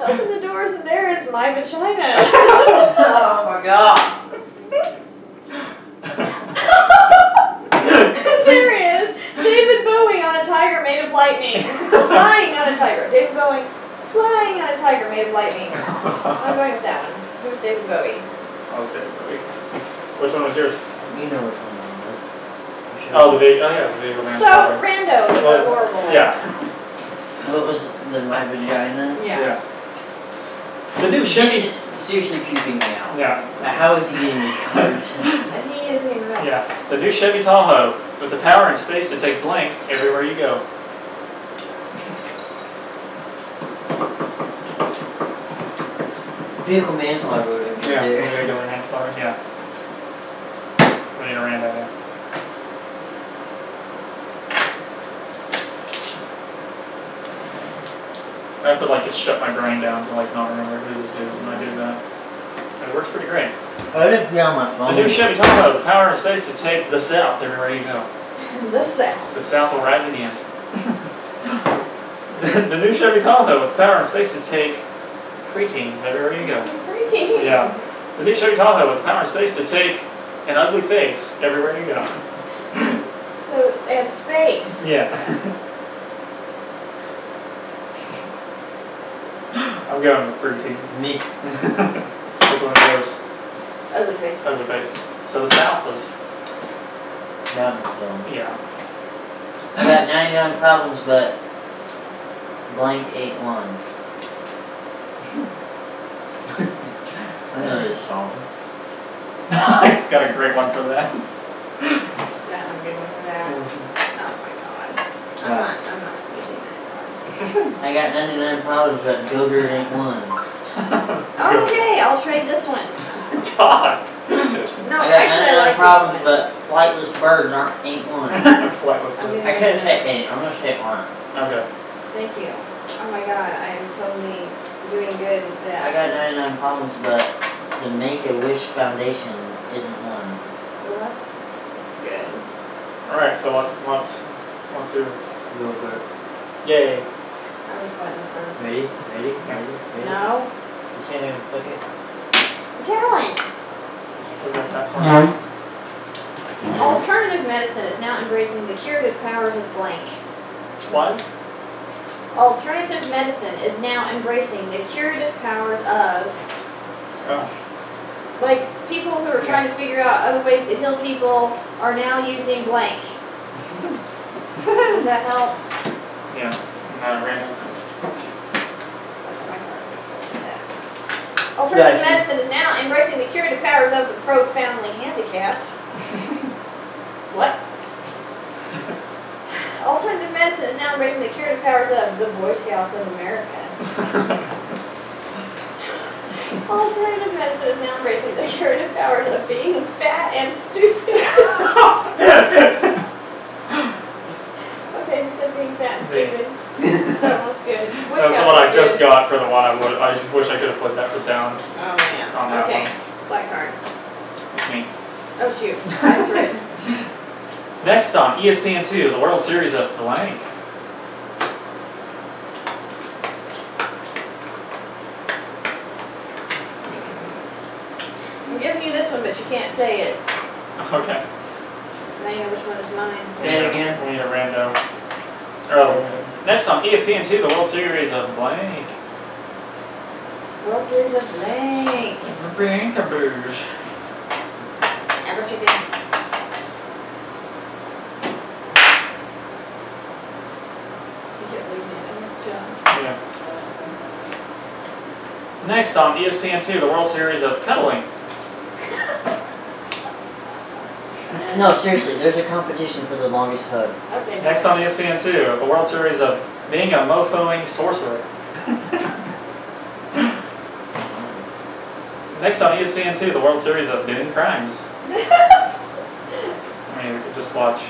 Open the doors, and there is my vagina. Oh my god. There is David Bowie on a tiger made of lightning. Flying on a tiger. David Bowie flying on a tiger made of lightning. I'm going with that one. Who's David Bowie? I was David Bowie. Which one was yours? You know which one mine was. Oh, the Viagra. Oh, yeah, the Viagra man. So, rando is horrible. Yeah. What was the my vagina? Yeah. The new Chevy. He's just seriously creeping me out. Yeah. How is he getting these cards? And he isn't even right. Yeah. The new Chevy Tahoe with the power and space to take blank everywhere you go. Vehicle manslaughter would have been there. Yeah. Vehicle manslaughter. Yeah. Rando. I have to like just shut my brain down to like not remember who this is when I do that. And it works pretty great. I didn't get on my phone. The new Chevy Tahoe, the power and space to take the South everywhere you go. The South. The South will rise again. The new Chevy Tahoe with power and space to take preteens everywhere you go. Preteens? Yeah. The new Chevy Tahoe with power and space to take an ugly face everywhere you go. And space. Yeah. I'm going with preteens. Me. Which one of those? Ugly face. Ugly face. So the South was. Down still. Yeah. I got 99 problems, but blank 81. I know this song. I just got a great one for that. Yeah, I'm good with that. Oh my god. I'm not using that card. I got 99 problems, but builder ain't one. Okay, I'll trade this one. God. No, I got actually, I like problems, but flightless birds ain't one. Flightless birds. I couldn't say eight. I'm gonna say one. Okay. Thank you. Oh my god, I am totally doing good with that. I got 99 problems, but the Make-A-Wish Foundation isn't one. Well, that's good. Alright, so one, two, a little bit. Yay. I was fighting this first. Maybe? No. You can't even click it. Talent! Alternative medicine is now embracing the curative powers of blank. What? Alternative medicine is now embracing the curative powers of, like, people who are trying to figure out other ways to heal people are now using blank. Does that help? Yeah, not random. Alternative medicine is now embracing the curative powers of the profoundly handicapped. What? Alternative medicine is now embracing the curative powers of the Boy Scouts of America. Alternative medicine is now embracing the curative powers of being fat and stupid. Okay, you said being fat and stupid. That was good. That's the one I just got for the one I would. I just wish I could have put that for town. Oh man. On that one. Black card. That's me. Oh shoot. I just read. Next on ESPN2, the World Series of blank. I'm giving you this one, but you can't say it. Okay. Now you know which one is mine. Say it again. We need a rando. Oh. Next on ESPN2, the World Series of blank. World Series of blank. Blank-a-boosh. Ever chicken. Next on ESPN2, the World Series of Cuddling. No, seriously, there's a competition for the longest hug. Okay. Next on ESPN2, the World Series of Being a Mofoing Sorcerer. Next on ESPN2, the World Series of Doing Crimes. I mean, we could just watch.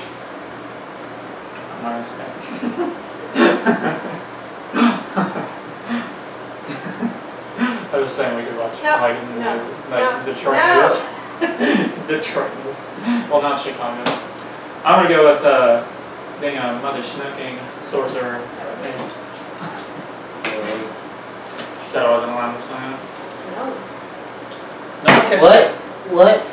I was saying we could watch Detroit News. Detroit News. Well, not Chicago. I'm going to go with being a mother snoking sorcerer. She said I wasn't allowed to sign up. No. No one can say. What?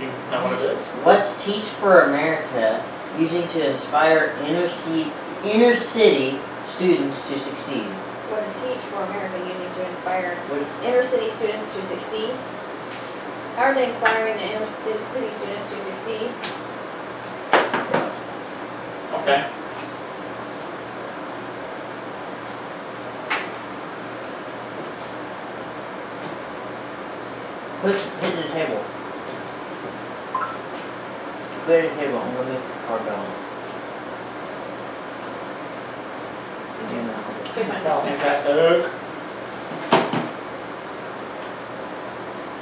You know what it is? What's Teach for America using to inspire inner city students to succeed? What is Teach for America using to inspire inner city students to succeed? How are they inspiring the inner city students to succeed? Okay. Put it in the table. Put it in the table. I'm going to make the card down. Fantastic.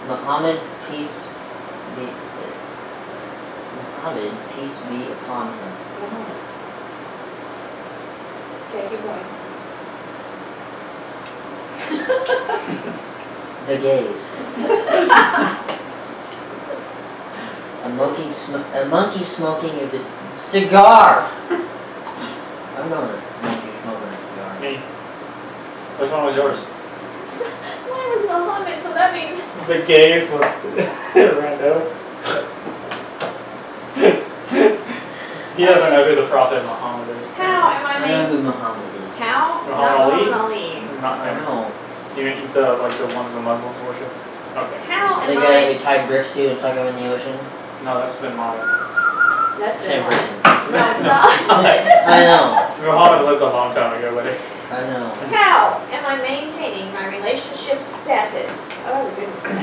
Muhammad, peace be upon him. Okay, good one. The gays. A monkey smoking a cigar. I'm going to make you smoking a cigar. Me. Which one was yours? Mine was Muhammad, so that means the gays was rando. He doesn't know who the prophet Muhammad is. How am I making? I know who Muhammad is. How? Muhammad Ali. Not him. No. Do you eat the like the ones the Muslims worship? Okay. How am I? They gotta be tied bricks to and suck them in the ocean? No, that's been modern. That's been modern. No, it's not. I know. Muhammad lived a long time ago, buddy. I know. How am I maintaining my relationship status? Oh, that was a good one.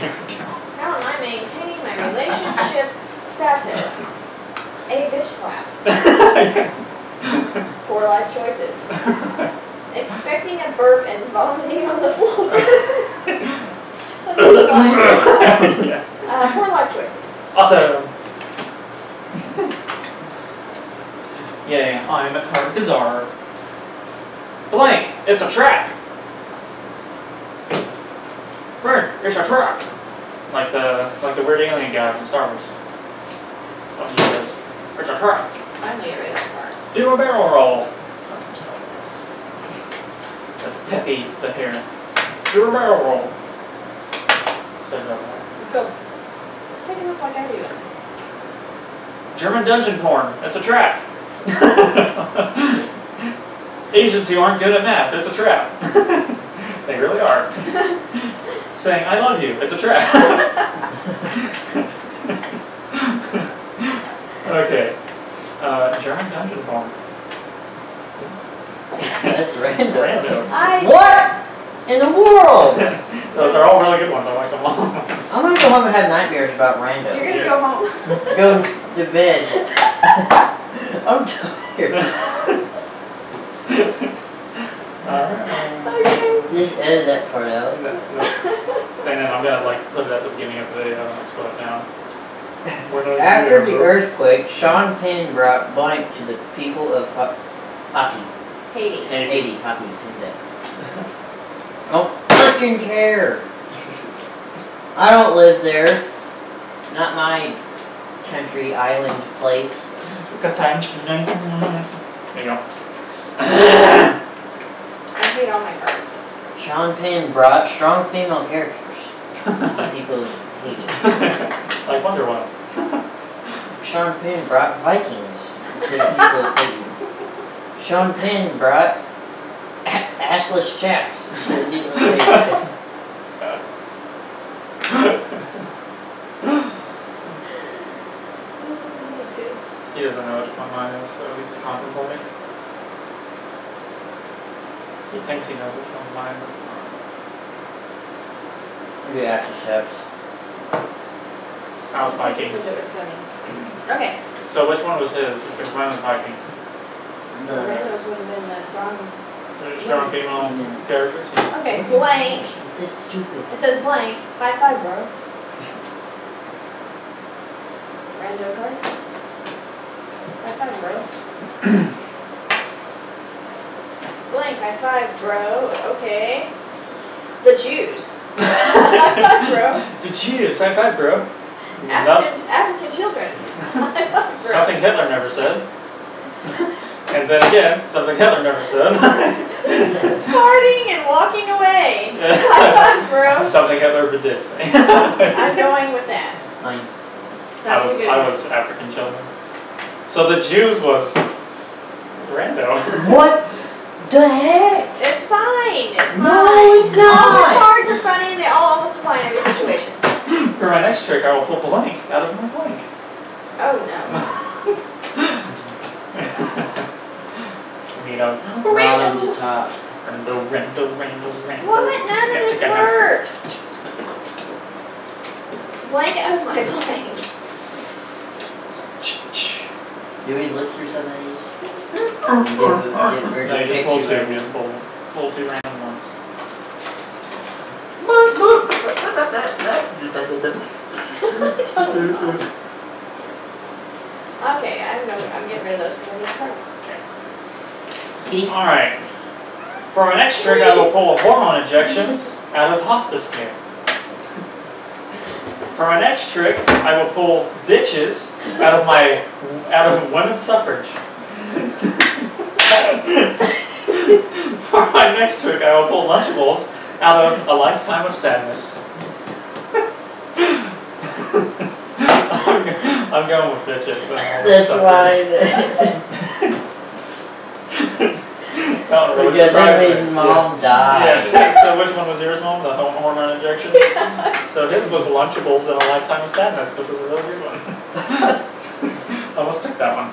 Here we go. How am I maintaining my relationship status? A bitch slap. Poor life choices. Expecting a burp and vomiting on the floor. Poor life choices. Also, yeah, I'm a card bizarre. Blank, it's a trap. Blank, it's a trap. Like the weird alien guy from Star Wars. That's what he says. It's a trap. I'm gonna get rid of that part. Do a barrel roll. That's Peppy the parent. Do a barrel roll. Says that one. Let's go. Let's pick it up like I do. German dungeon porn. That's a trap. Asians who aren't good at math. That's a trap. They really are. Saying I love you. It's a trap. Okay. German dungeon porn. That's random. What in the world? Those are all really good ones. I like them all. I'm gonna go home and have nightmares about random. You're gonna go home. Go to bed. I'm tired. Alright. Just edit that part out. No. Stand in. I'm gonna like put it at the beginning of the video and slow it down. After the earthquake, Sean Penn brought blank to the people of Haiti. I don't freaking care. I don't live there. Not my country, island, place. Good time. There you go. I hate all my cards. Sean Penn brought strong female characters to people of Haiti. Like Wonder Woman. Sean Penn brought Vikings to people of Haiti. Sean Penn brought assless chaps. He doesn't know which one mine is, so he's contemplating. He thinks he knows which one mine is. Maybe assless chaps. I was Vikings. Okay. So which one was his? Which one was Vikings? So those would have been the strong female characters. Yeah. Okay, blank. This is stupid. It says blank. High five, bro. Rando card. High five, bro. Blank. High five, bro. Okay. The Jews. High five, bro. The Jews. High five, bro. African children. Something Hitler never said. And then again, something Hitler never said. Farting and walking away. High five, bro. Something Hitler did say. I'm going with that. I was African children. So the Jews was rando. What the heck? It's fine. It's fine. No, it's not. All the cards are funny and they all almost apply in every situation. For my next trick, I will pull blank out of my blank. Oh no. You know, round the top. Random. What? None of this works. Blank out of my blank. Do we look through some of these? No, you just pull two. Pull two random ones. Okay, I'm getting rid of those because I'm just cards. Okay. Alright. For our next trick, I will pull hormone injections out of hospice care. For my next trick, I will pull bitches out of women's suffrage. For my next trick, I will pull Lunchables out of a lifetime of sadness. I'm going with bitches. That's why. That really surprised me. Mom died. Yeah. So which one was yours, Mom? The home hormone injection? Yeah. So his was Lunchables and a lifetime of sadness, which was a really good one. I almost picked that one.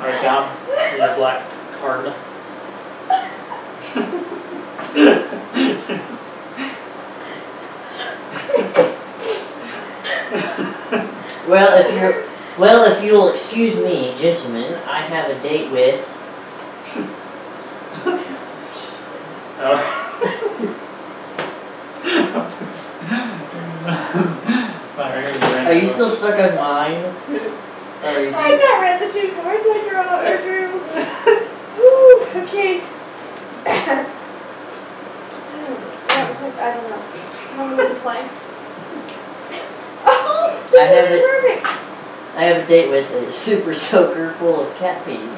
Alright, Tom, your black card. Well, if you'll excuse me, gentlemen, I have a date with... Are you still stuck on mine? I've not read the two cards I drew. Ooh, okay. I don't know. What was it playing? Oh, this is perfect. I have a date with a super soaker full of cat pee.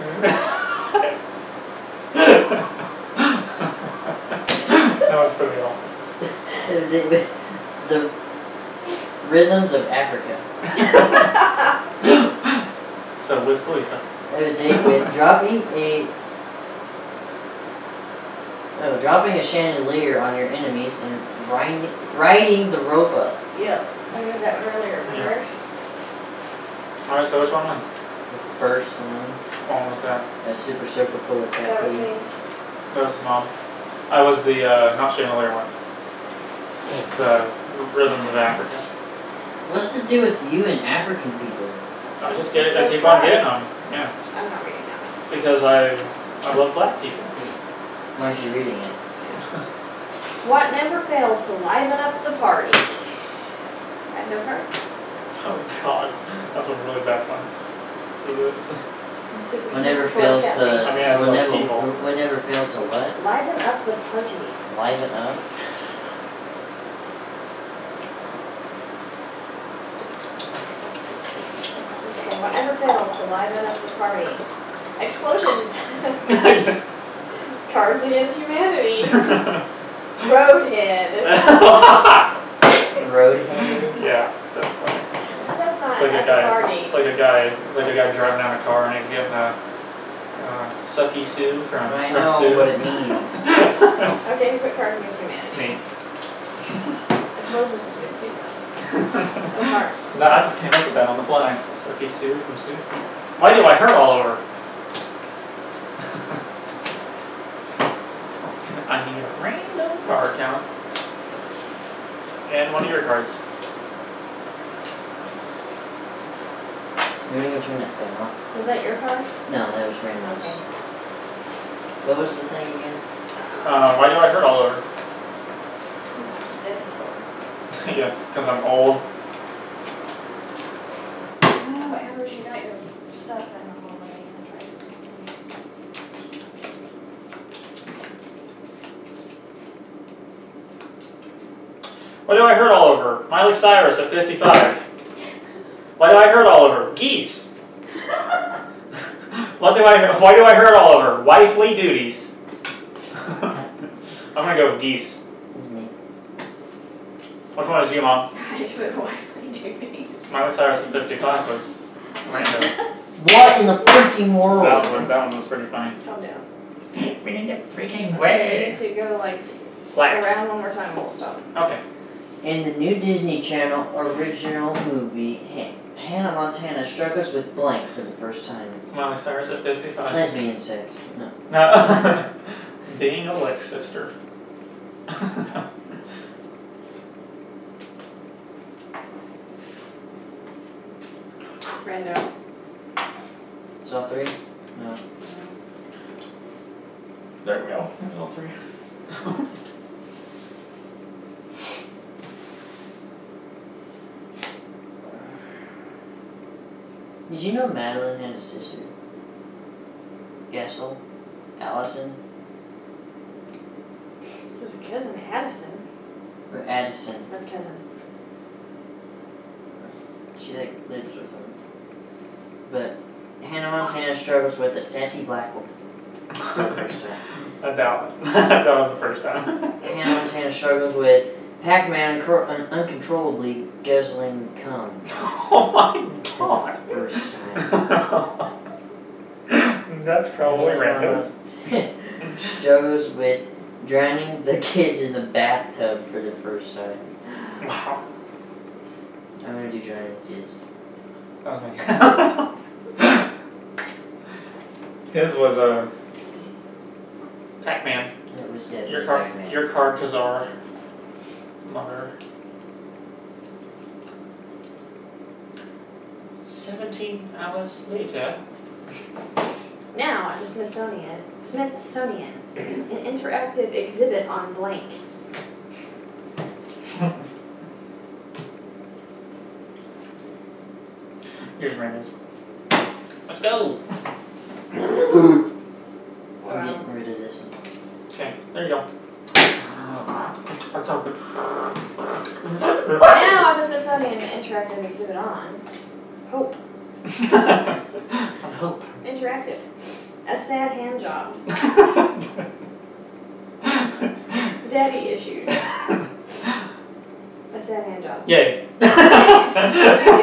With the rhythms of Africa. So Wiz Khalifa. I would date with dropping a chandelier on your enemies and riding the rope up. Yeah, I did that earlier. Remember? Yeah. All right, so which one was? The first one. What one was that? A super super full of cat food. That was Mom. I was the not chandelier one. The rhythms of Africa. What's to do with you and African people? I just get it. I keep on getting them. Yeah. I'm not reading that one. It's because I love black people. Why aren't you reading it? What never fails to liven up the party? I have no cards. Oh God, that's one really bad one. See this? Whenever fails to what? Liven up the party. Liven up. Whatever fails to liven up the party. Explosions. Cards Against Humanity. Roadhead. Roadhead? Yeah, that's funny. That's not a party. It's like a guy driving down a car and he's getting a sucky Sue from Sue. I know what it means. Okay, put Cards Against Humanity. Me. Explosions was good too. No, I just came up with that on the fly. Sucky Sue from Sue. Why do I hurt all over? I need a random card count. And one of your cards. You're gonna go turn that thing off. Was that your card? No, that was random. Okay. What was the thing again? Why do I hurt all over? Yeah, because I'm old. No, I heard you got your stuff in the hallway and tried to. What do I hurt all over? Miley Cyrus at 55. Why do I hurt all over? Geese. Why do I hurt all over? Wifely duties. I'm gonna go with geese. Which one is you, Mom? I do it wifely duties. Miley Cyrus at 55 was random. What in the freaking world? That one was pretty funny. Calm down. We need to freaking way. We need to go like around one more time. We'll stop. Okay. In the new Disney Channel original movie, Hannah Montana struck us with blank for the first time. Miley Cyrus at 55. Lesbian sex. No. No. Being a lick sister. Random. It's all three? No. There we go. There's all three. You Did you know Madeline had a sister? Gessel? Allison? It was a cousin, Addison. Or Addison. That's cousin. She like lives with him. But Hannah Montana struggles with a sassy black woman. That was the first time. Hannah Montana struggles with Pac-Man uncontrollably guzzling cum. Oh my god! First time. That's probably random. Struggles with drowning the kids in the bathtub for the first time. Wow. I'm gonna do drowning the kids. Okay. His was a Pac-Man. It was dead. Your card, Kazar. Mother. 17 hours later. Now at the Smithsonian, an interactive exhibit on blank. Here's Reynolds. Let's go. I'm getting rid of this. Okay, there you go. That's all good. Now at the Smithsonian, an interactive exhibit on hope. Hope. Interactive. A sad hand job. Daddy issued. A sad hand job. Yay. Yes, you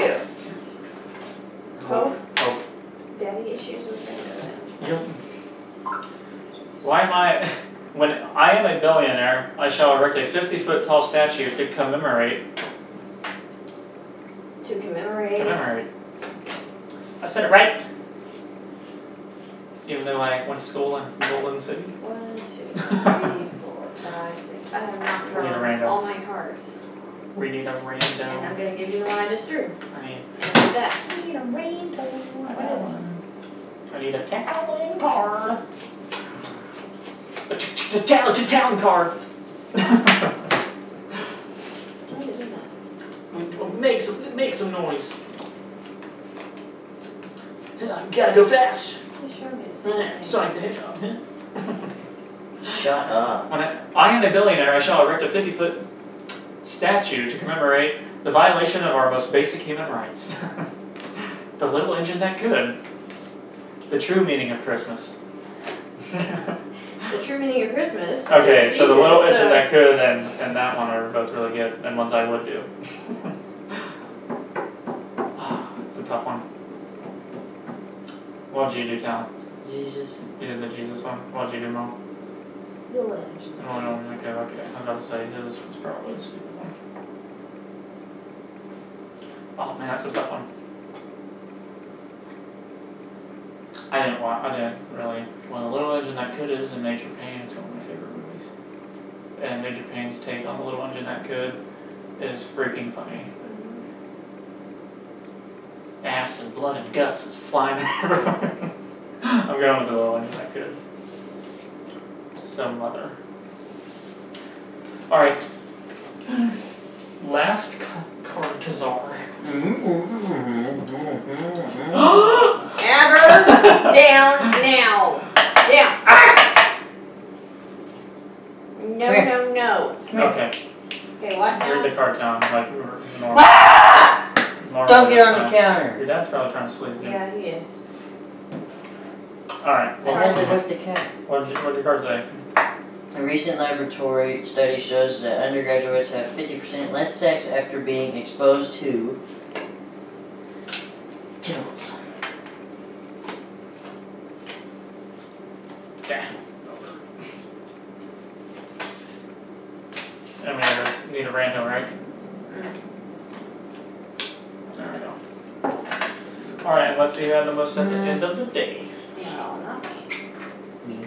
do. Hope. Hope. Daddy issues with Yep. Why am I... When I am a billionaire, I shall erect a 50-foot tall statue to commemorate... To commemorate... Commemorate. I said it right. Even though I went to school in Golden City. 1, 2, 3, 4, 5, 6. I have not drawn all my cards. We need a random. And I'm going to give you the one I just drew. I need... And that. I need a random. I need a town card. To town card. Make some noise. I gotta go fast. Sonic the Hedgehog. Shut up. When I am a billionaire, I shall erect a 50-foot statue to commemorate the violation of our most basic human rights. The little engine that could. The true meaning of Christmas. The true meaning of Christmas. Okay, so Jesus, the little engine that could and that one are both really good, and ones I would do. It's a tough one. What did you do, Talon? Jesus. You did the Jesus one? What did you do, Mom? The little engine. The little engine that could. Okay, I'm about to say this was probably the stupid one. Oh man, that's a tough one. I didn't really. Well, The Little Engine That Could is in Major Payne. It's one of my favorite movies. And Major Payne's take on The Little Engine That Could is freaking funny. Ass and blood and guts is flying everywhere. I'm going with The Little Engine That Could. So, Mother. Alright. Last card, Kazar. Adverbs down now. Down. Ah! No. Okay. Okay, what? You're the card down like we were normal. Ah! Don't get on the counter. Your dad's probably trying to sleep. Yeah, he is. Alright. Well, I hardly looked at the cat. What did your card say? A recent laboratory study shows that undergraduates have 50% less sex after being exposed to chemicals. Yeah. I need a random, right? There we go. Alright, let's see who had the most at the end of the day. No, not me. Me.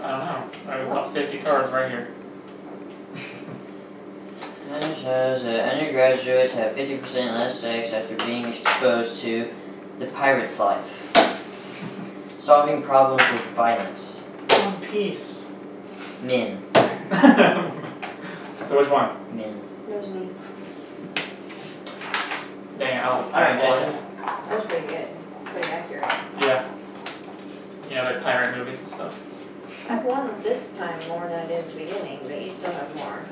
I don't know. I've got 50 cards right here. It shows that undergraduates have 50% less sex after being exposed to the pirate's life. Solving problems with violence. One Piece. Men. So which one? Men. That was me. Dang, I was a pirate. Alright, Dyson. That's pretty good. Pretty accurate. Yeah. You know, they're pirate movies and stuff. I've won this time more than I did at the beginning, but you still have more.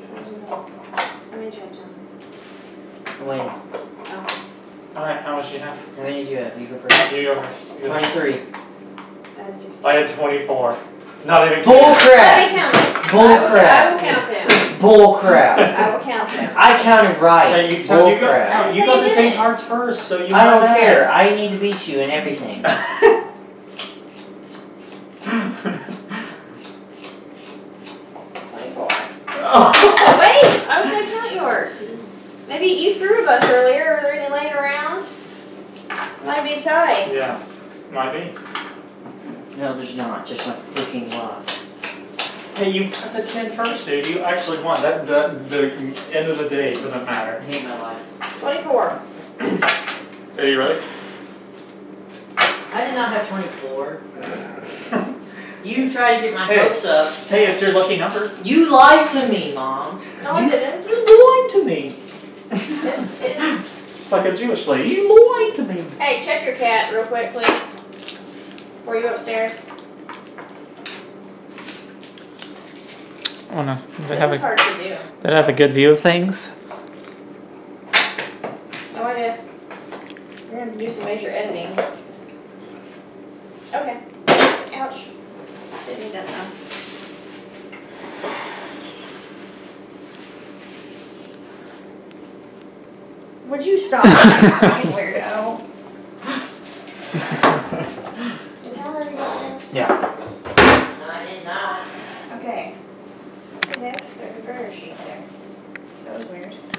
How many did you have? You go first. You go first. 23. I had 16. I had 24. Not even. Bull crap. Bull crap. I will count them. Bull crap. I will count them. I counted right. You bull you crap. Go, you got the 10 cards first, so you. I don't care. It. I need to beat you in everything. Yeah, might be. No, there's not. Just a freaking lot. Hey, you got the 10 first, dude. You actually won. That the end of the day doesn't matter. I hate my life. 24. Are you ready? I did not have 24. You tried to get my hopes up. Hey, it's your lucky number. You lied to me, Mom. No, I didn't. You lied to me. This is... It's like a Jewish lady. You lied to me. Hey, check your cat real quick, please. Were you upstairs? Oh no. It's hard to do. Did I have a good view of things? Oh, I did. We're going to have to do some major editing. Okay. Ouch. Didn't need that now. Would you stop? You weirdo. Did you tell her to go upstairs? Yeah. No, I did not. Okay. Nick, there's a burger sheet there. That was weird.